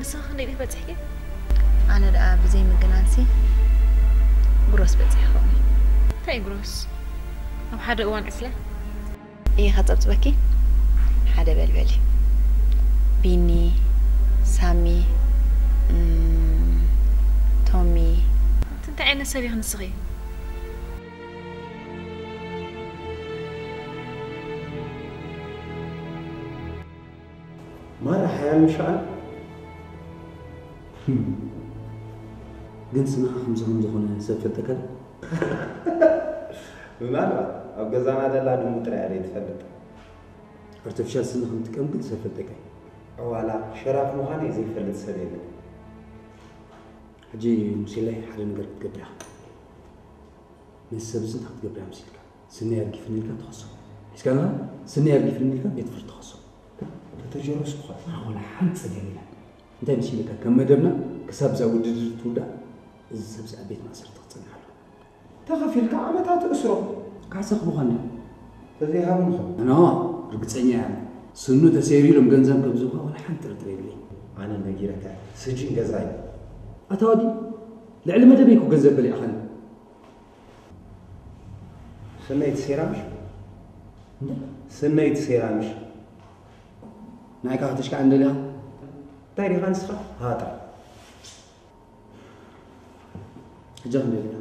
نسخ خليني بتحكي أنا رأى بزي مجنانسي جروس بتسي خوني تاي جروس أو حدا أوان عسله إيه خطبت بكي حدا بالبالي بيني حسابي غنصغي. ما راح يمشعل جنس ما خمسة خمسة خمسة سافر تكل بمعنى أو جزانا هذا لا دموت رأي تفلت أرتفشال سنة خمسة كم جنس سافر تكل أو على شرف مهاني زي فلت سليمة حجي مسيلة حالين قرب تقبلها من السبزين تحت قبلها مسيلة سنة يرجع في النيل تخصص إيش كنا سنة يرجع في النيل يتفرج تخصص ترجع رسخة ما ولا حد سليمة ده مسيلة كم مدبنا كسبزة ودرج تودا السبزة أبيت ما صرت تقصني حلو تخفي الكعمة تاع أسرة كعسق مهاني تزي هامون أنا ربيت سنيان سنو تسيريلهم جنزام كبزوها ولا حنتر تريبلي. أنا نجيرك سجين جزاي. أتودي؟ لعلم هذا بيكو جنزام بلي أخنا. سنيت سيرامش. سنيت سيرامش. نايك هاتش كعندنا. تاريخ أنسخة هاتر. جهنم بينا.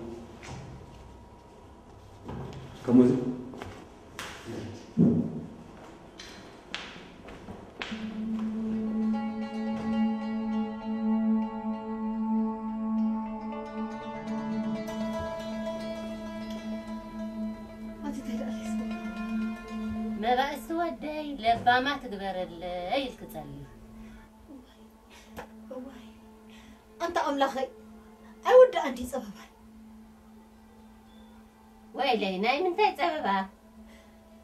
كموزي ما تقدر اي تكتسلي انت املاخي اود انت صبابا ويلي ناي من تاي صبابا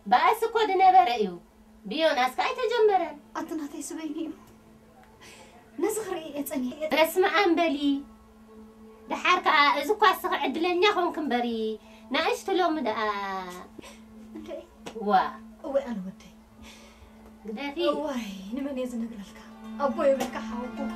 باس كود نبرئو بيوناس كاي تجمرن انت ناتي سبيني نسخري اتني رسمع امبلي دحارك اذا كواس عدلني خونكم بري ناشت لهم دا وا او انا ودي قدافي واي نمن يزن نقللك ابوي بك حاوكم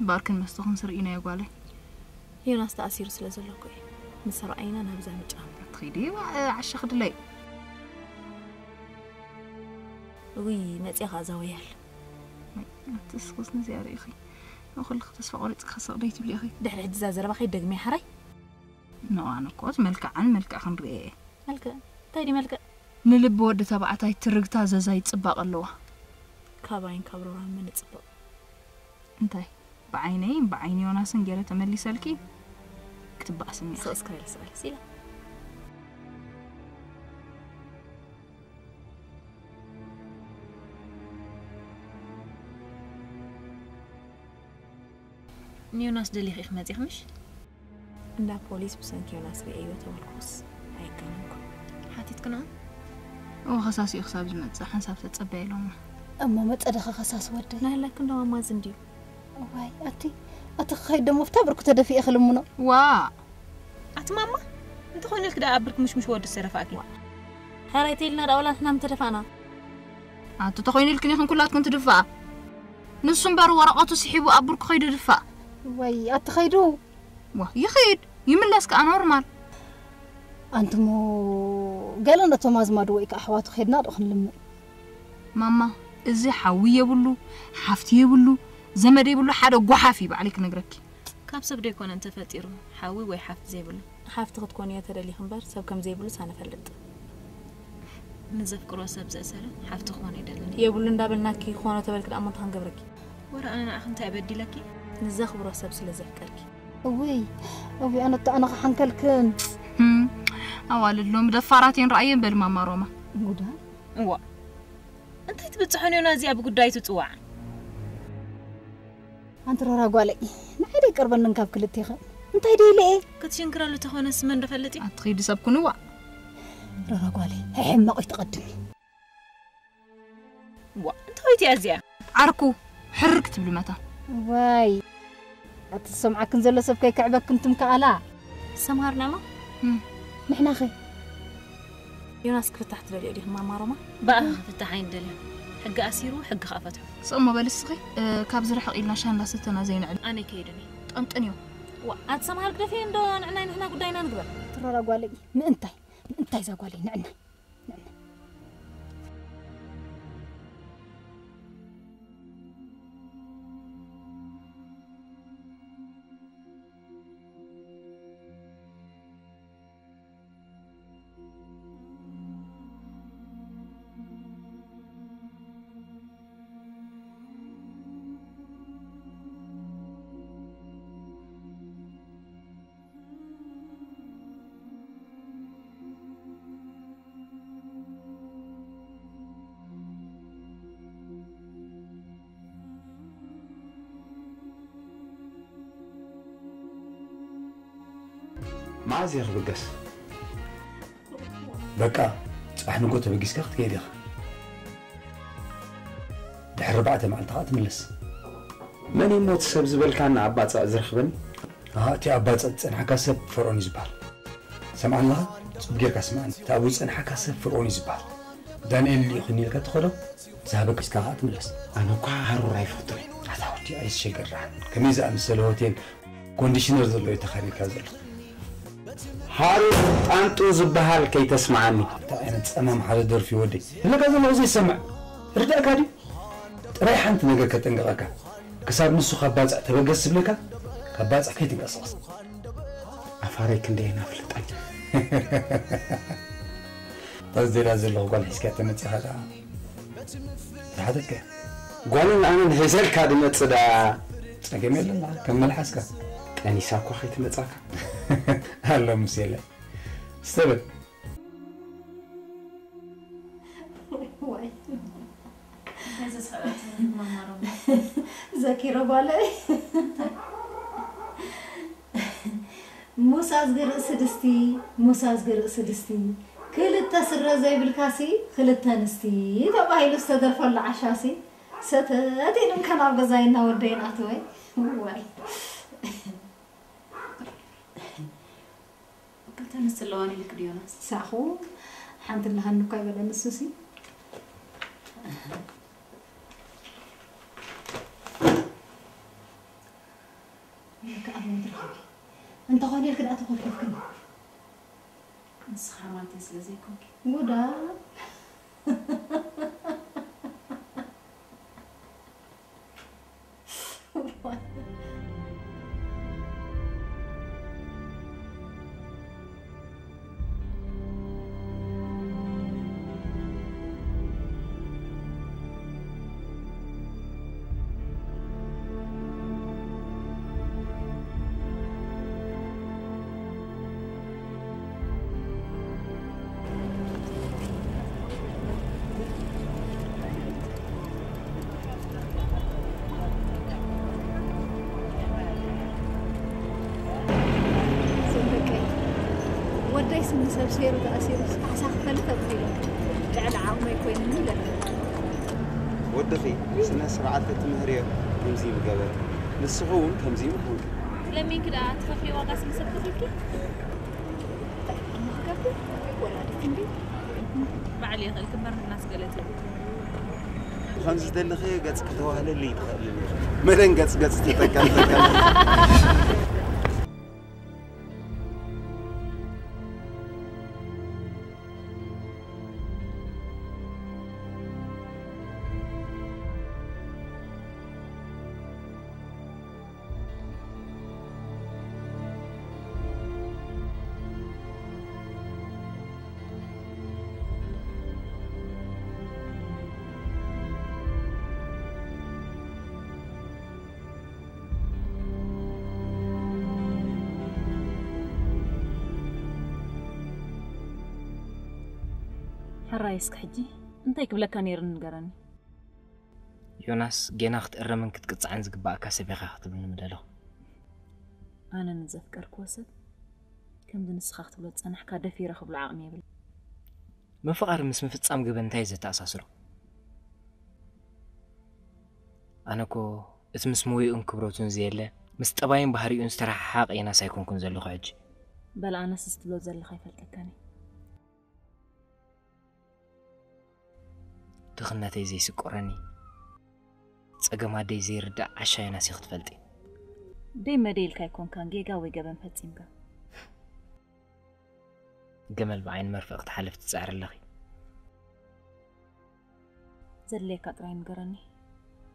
باركن مستخن سرقينا يا قوالي يوناس تأثير سلازلوكي من سرقينا نبزا مجامرة تخيدي وعشق دلي وي نتي غازويال تسقسني زياري اخي نخل تسفق وليتك خاصه قريتي بلي اخي دحري الزازره باخي دغمي حري نو انا كوت ملكع عن ملكع خنري ملكع تايدي ملكع نلب ود تبعتاي ترغتا زازاي تصباق اللوا كاباين كابرو من تصباق انتي بعيني بعيني وانا سنجره تملي سلكي كتب اسمي سبسكرايب سبسكرايب نيوناس دلي خي خماتي خمش لا بوليس بسانك يوناس ري ايوة والقوس هاي كانونكم حاتي تكنون او خساسي اخساب جمتزا حنساب تتصبعي لهم اما متأدخ خساس ودي لا لكن لو ما زنديو واي اتي اتخي دمو افتابرك تدفي اخلمونا وا اتي ماما انت خوني لك دا عبرك مش مش ودي السرفاكي هارايتي لنا دا اولا نام تدفانا انتو تخويني لك نيخن كلاتكم تدفا نسون بارو ورقاتو سحيبو عبرك خيدو دفا وي اتخيدو واه يخيد يملاسك انا نورمال انتمو قالوا انتو مازمادو ويك احواتو خيدنا دخن لمو ماما ازي حوي يبلو حفتي يبلو زمر يبلو حدا غحافي بعليك نغركي كاب سبدي يكون انت فطيرو حوي وي حفت زيبلو حفت تكون يا تدلي خنبر سب كم زيبلو سانفلط نزفكرو سب زسره حفت خون يدلني يبلو ندابلناكي خونه تبلك امنت هنغبركي ورا انا اخن تعبدي لكي نزاخ براسب سلازكركي وي وي انا انا حنكلكن امم اوال اللوم دفاراتين رايين بالماما روما غدا وا انت تبتحني انا زي ابو غداي تطوع انت راه غالي ما هدي كربن ننكاب كل تيخ أنت هدي ليه؟ كتشين كرالو تخون اسمن رفلتي أتخيد سبكنوا رأى قالي هم ما قيتقدمي وا أنت هيتي أزيا عركو حركت بالمتا واي أتصمع كنزلة سبكي كعبك كنتم كألا سمهرنا ما نحنا خي يوناس كفتحت لي ليه ما مارما بقى فتحين دلهم حق أسيرو حق خافته. سأم بالسخي كابز رح قيلنا شان لاستنا زين عد. أنا كيدني. أنت أنيو. وعاد سمع القرفين دون عنا نحنا قدينا نقبل. ترى رجالي من أنتي من أنتي إذا قالي نعنا نعنا. مازير بقص بقى احنا قلت بقيس كخت كيدخ دحر ربعته معلتات ملس من يموت سب زبلك عنا عباطه زرخبن اه تي عباطه تصنحك سب فرعون يزبال سمعنا صبغيك اسمعني تاوي تصنحك سب فرعون يزبال دانيال اللي خنيلك تدخله ذهبك اسكات ملس انا كو حرور يفطر عطاوتي اي شجران كميز امسل هوتيل كونديشنر زلو يتخريك زلو حارس أنتو زبهال كي تسمعني. أنا أمام حارس دور في ودي. هلا كذا لو زي سمع. رجع كادي. رايح أنت نجاك تنجاك. كسر نص خباز تبغى قصب لك. خباز أكيد قصص. أفارق عندي هنا في الطاج. تصدير هذا الله قال حسكات أنت هذا. هذا كه. قالوا أنا هزل كادي متصدق. كمل الله كمل حسكات. لاني ساكو خيت متاك هلا مسيله استبد واي هذا ساعه ماما ربي ذاكره بالي موسى صغير سدستي موسى صغير سدستي كلتا سر زي بالكاسي كلتا نستي تبعي لستدرف العشاسي ستاتين كان ابغى زينا وردين اتوي واي أنا سلواني لك ديوناس ساخو الحمد لله هنوكاي ولا نسوسي لك أبغى ترحبي أنت غادي لك أتقول كيف كنا نسخة ما تنسى زيكم مودا سيرو تأسير عساك فلتة بخير جعل عظمي كوين مولك ودخي سنة سرعات تمهرية تمزي مقابل نسخون تمزي مقول لمي كده تخفي وقاس مسبت لكي طيب أما خكافي ولا عدتين بي معلي غير كبر الناس قالتها خمس دلخي قدس كتوها للي يتخلي مدن قدس قدس تتكال تتكال رايسك حجي انتيك بلا كانير نغراني يوناس جيناخت ارمن كتقصعن زغباك حسب يخاخت من مدلو أنا نتذكر كوسد كم دنسخخت بلو تصنح كدفيرة خبل عقمي بل ما فقر مس مفتصام قبل انتي زتأساسرو أنا كو اسم سموي أم كبروتون زيلا مستباين بحريون استراح حق أنا سيكون كن زلو خعج بل أنا سستبلو زل خيفة التكاني تخنتي زي سكوراني تسقما دي زي ردع عشا أنا سيخت فلتي ديما ديل كيكون كان جيجا ويجابن فتسيمكا جمل بعين مرفق تحلف تسعر اللغي زليك أطرعين قراني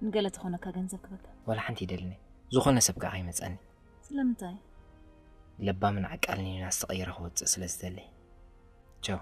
نقلت خونك أجنزك بك ولا حنتي دلني زخونا سبقا عاي مزقاني سلمتاي لبا من عقالني ناس صغيرة هو تسأسل الزلي جو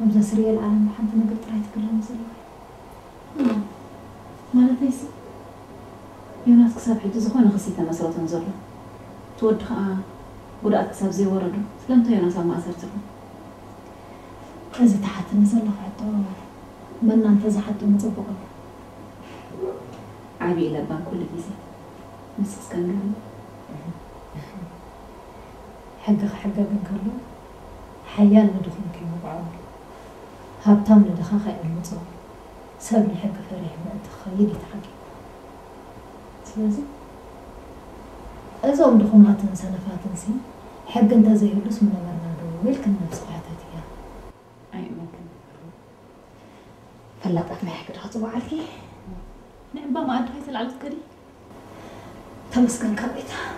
أبدأ سريع العالم بحد ما قلت رايت كلها مسلوة مالا تيسي يونات كساب حيتو زخوانا خسيتا مسلوة تنزلو تود خاء قراءة كساب زي وردو سلامتا يونات ما أسرتلو إذا تحت مسلوة حتو بنا انتزا حتو مطبقة عبي إلى بان كل بيزي مسكس كان قلو حقق حقق بنكرلو حيان ندخل كيما بعض هبتم لدخاخة المطر سبب الحق فريح ما تخيل يتحقق سلازم إذا أمدخم هاتن سنة فاتنسين حق أنت زي يولس من مرنادو ويلكن نفس قاعدتي أي ممكن فلاطك ما يحقد هطبع عليك نعبا ما أنت هيتل على الكري تمسكن كبيتها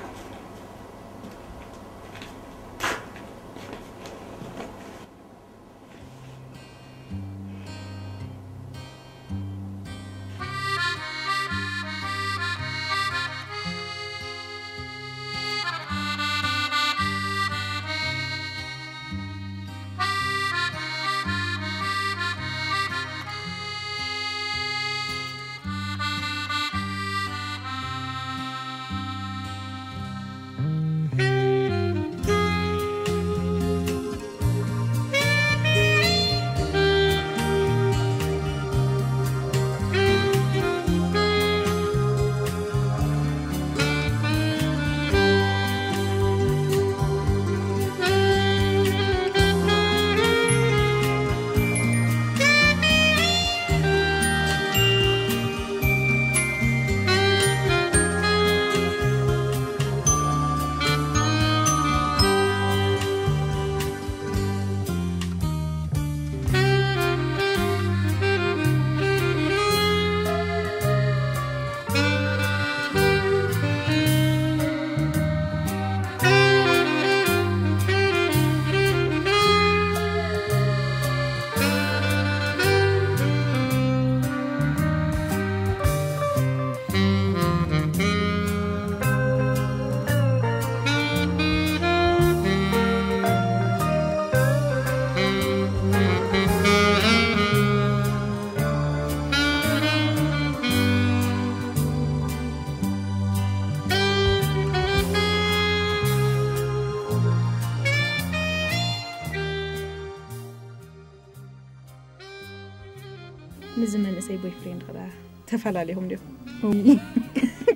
لازم نساي بوي فريند غدا تفعل عليهم اليوم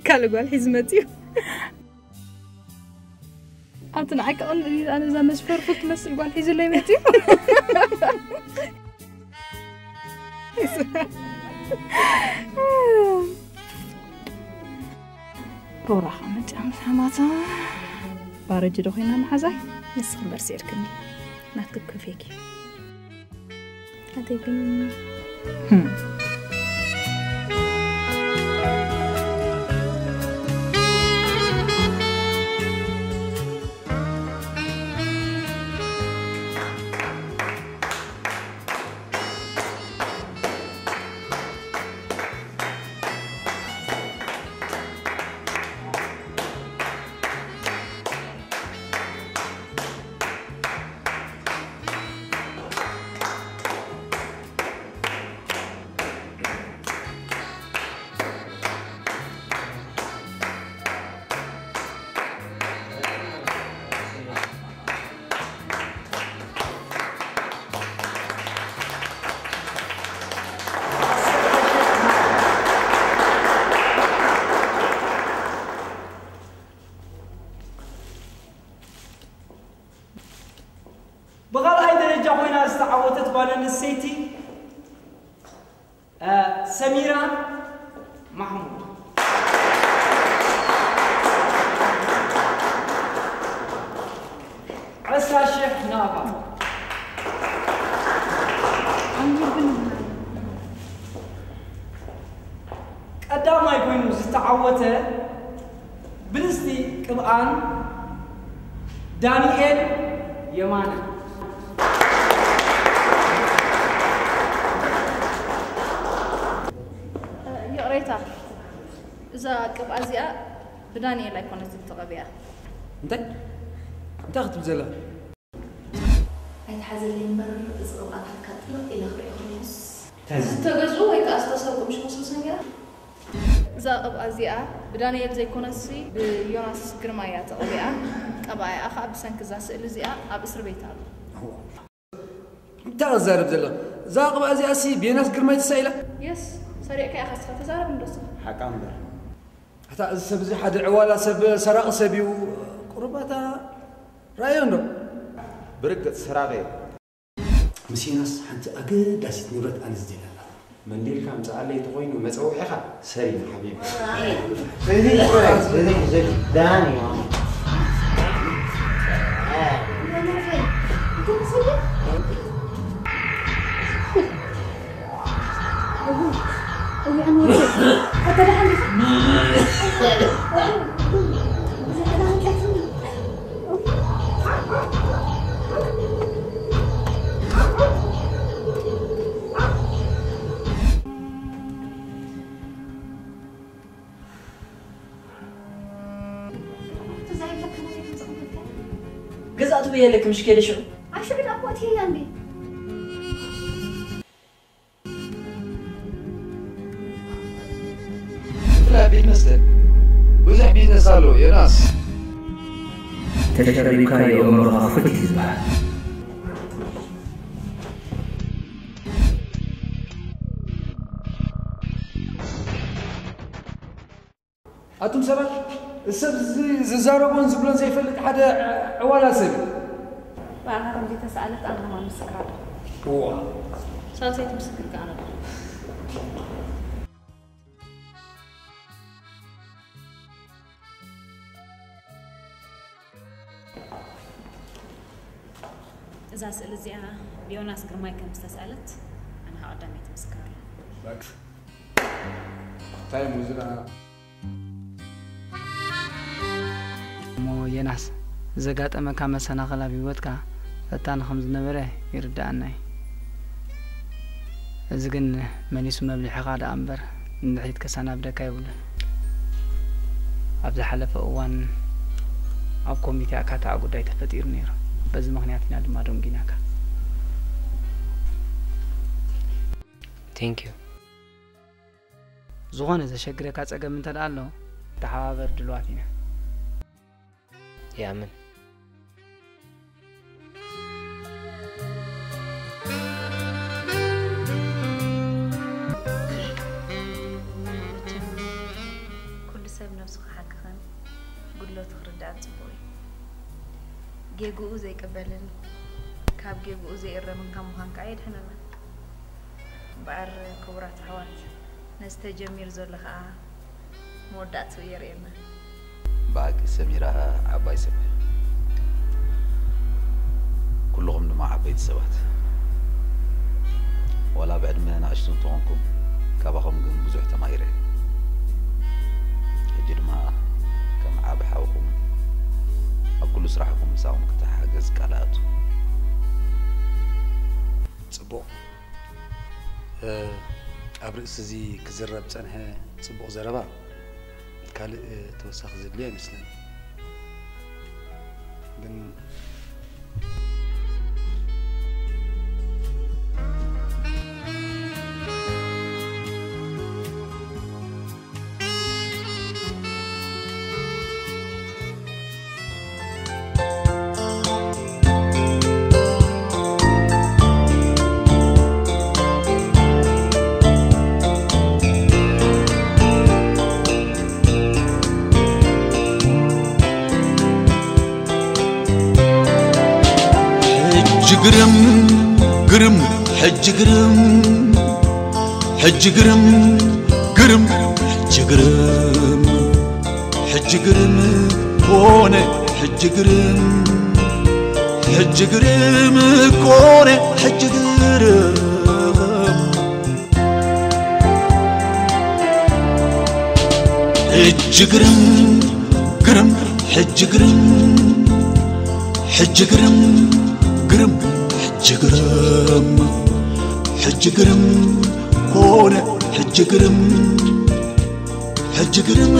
قالوا قال حزمتي قلت نعك اولري انا زعما شفر كنت مسل قال حيز اللي ماتي بوراحه ما تام فهمتها بارجي دوخينا محزاي نسخ برسير كمي ما تكب فيكي هذيك بداني لا يكون زيت غبيه انت انت اخذت بزلا اي حاجه اللي مر زغوا اكلت الى غير خمس تزتغزو هيك استسرقوا مش مسوسنجا زاب ازيا بدانيال زيكونسي بيوناس كرمايا تقبيا قبايا اخا بسنك زاسئل زيا ابسر بيتال انت زارب زلا زاب ازيا سي بيوناس كرمايا تسائله يس سريع كي اخس تزارب ندوس حقام حتى سبزي حد العوالة سب سراق سبي وقربتها رايونو برقة سراقي مسيناس حتى أجد دست نورت أنس دينا من دير كم تعلي تقوين ومسعو حقا سرينا حبيبي سرينا سرينا داني ماما حتى لحن قزعت بيا لك مشكلة شو؟ عشان الأقوات هي عندي لا بيتنسل وزح بيزنس قالوا يا ناس تجربك يا أمرها فتي زبعة أنتم سبب السب زاربون زبلون زي فلك حدا عوالة سب بعدها رمزي تسألت أنا ما مسكرة أوه صار زي تمسكرك أنا إذا سألتها بيوناس كرماي كم استسألت أنا هقدم يتمسكر لك تايم وزنا مو يناس إذا قات أما كم سنة غلبي وتكا فتان خمس نبره يرد عني إذا قلنا من يسمى بالحقادة أمبر نحيد كسنة بدأ كيقول أبدأ حلف أوان أقوم بك أكتر أقول دايت فتير نير بزي مغنياتنا دم عدم جيناك Thank you زغان إذا شكرك أتساقب من تدعاله تحابر دلوقتينا يا أمن قلت خردان سبوي جيجو زي كبلن كاب جيجو زي الرمن كم هان كعيد حنا من بعر كورات حوات نستجمير زول خا مودات ويرينا باقي سميرة عباي سبي كلهم ما عبيت سبات ولا بعد من أنا عشتم طعنكم كابهم جم بزوجته ما يري هجر ما كم عاب حاوكم أكل سرحكم ساهم كتحجز كلاته صبوا عبر السزي كزرب تنها صبوا زربا قال توسخ زبلي مثلا بن قرم قرم حج قرم حج قرم قرم حج قرم حج قرم كونه حج قرم حج قرم كونه حج قرم حج قرم قرم حج قرم حج قرم قرم حج قرم حج قرم كونه حج قرم حج قرم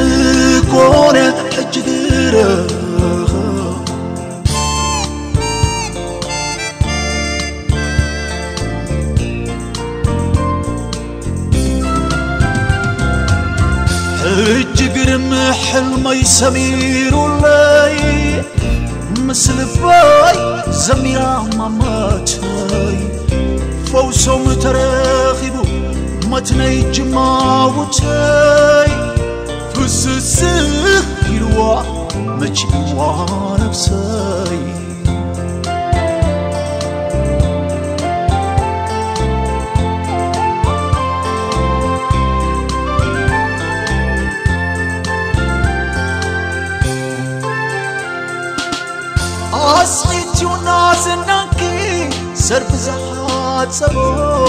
كونه حج قرم حج قرم حلمي سمير ولاي مثل باي زميرة مماتاي فوسو متراخبو متني جماوتاي فسسخ يلوى مجيوى نفساي أصيت وناس نكي سرب زحات سبو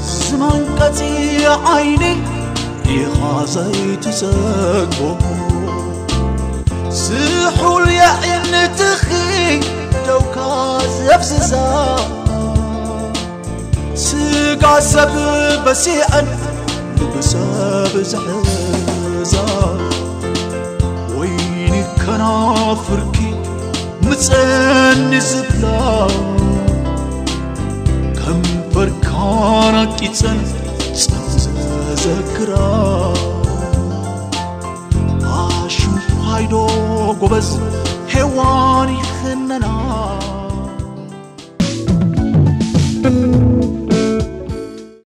زمان قتي عيني يغازيت سقو سحول يا عين تخي دوكا زفززا سقا سبب بسيئا بسبب زحزا أنا فركي متأني زبلا كم فركانا كتن تذكرا عاشو هايدو قبز حيوان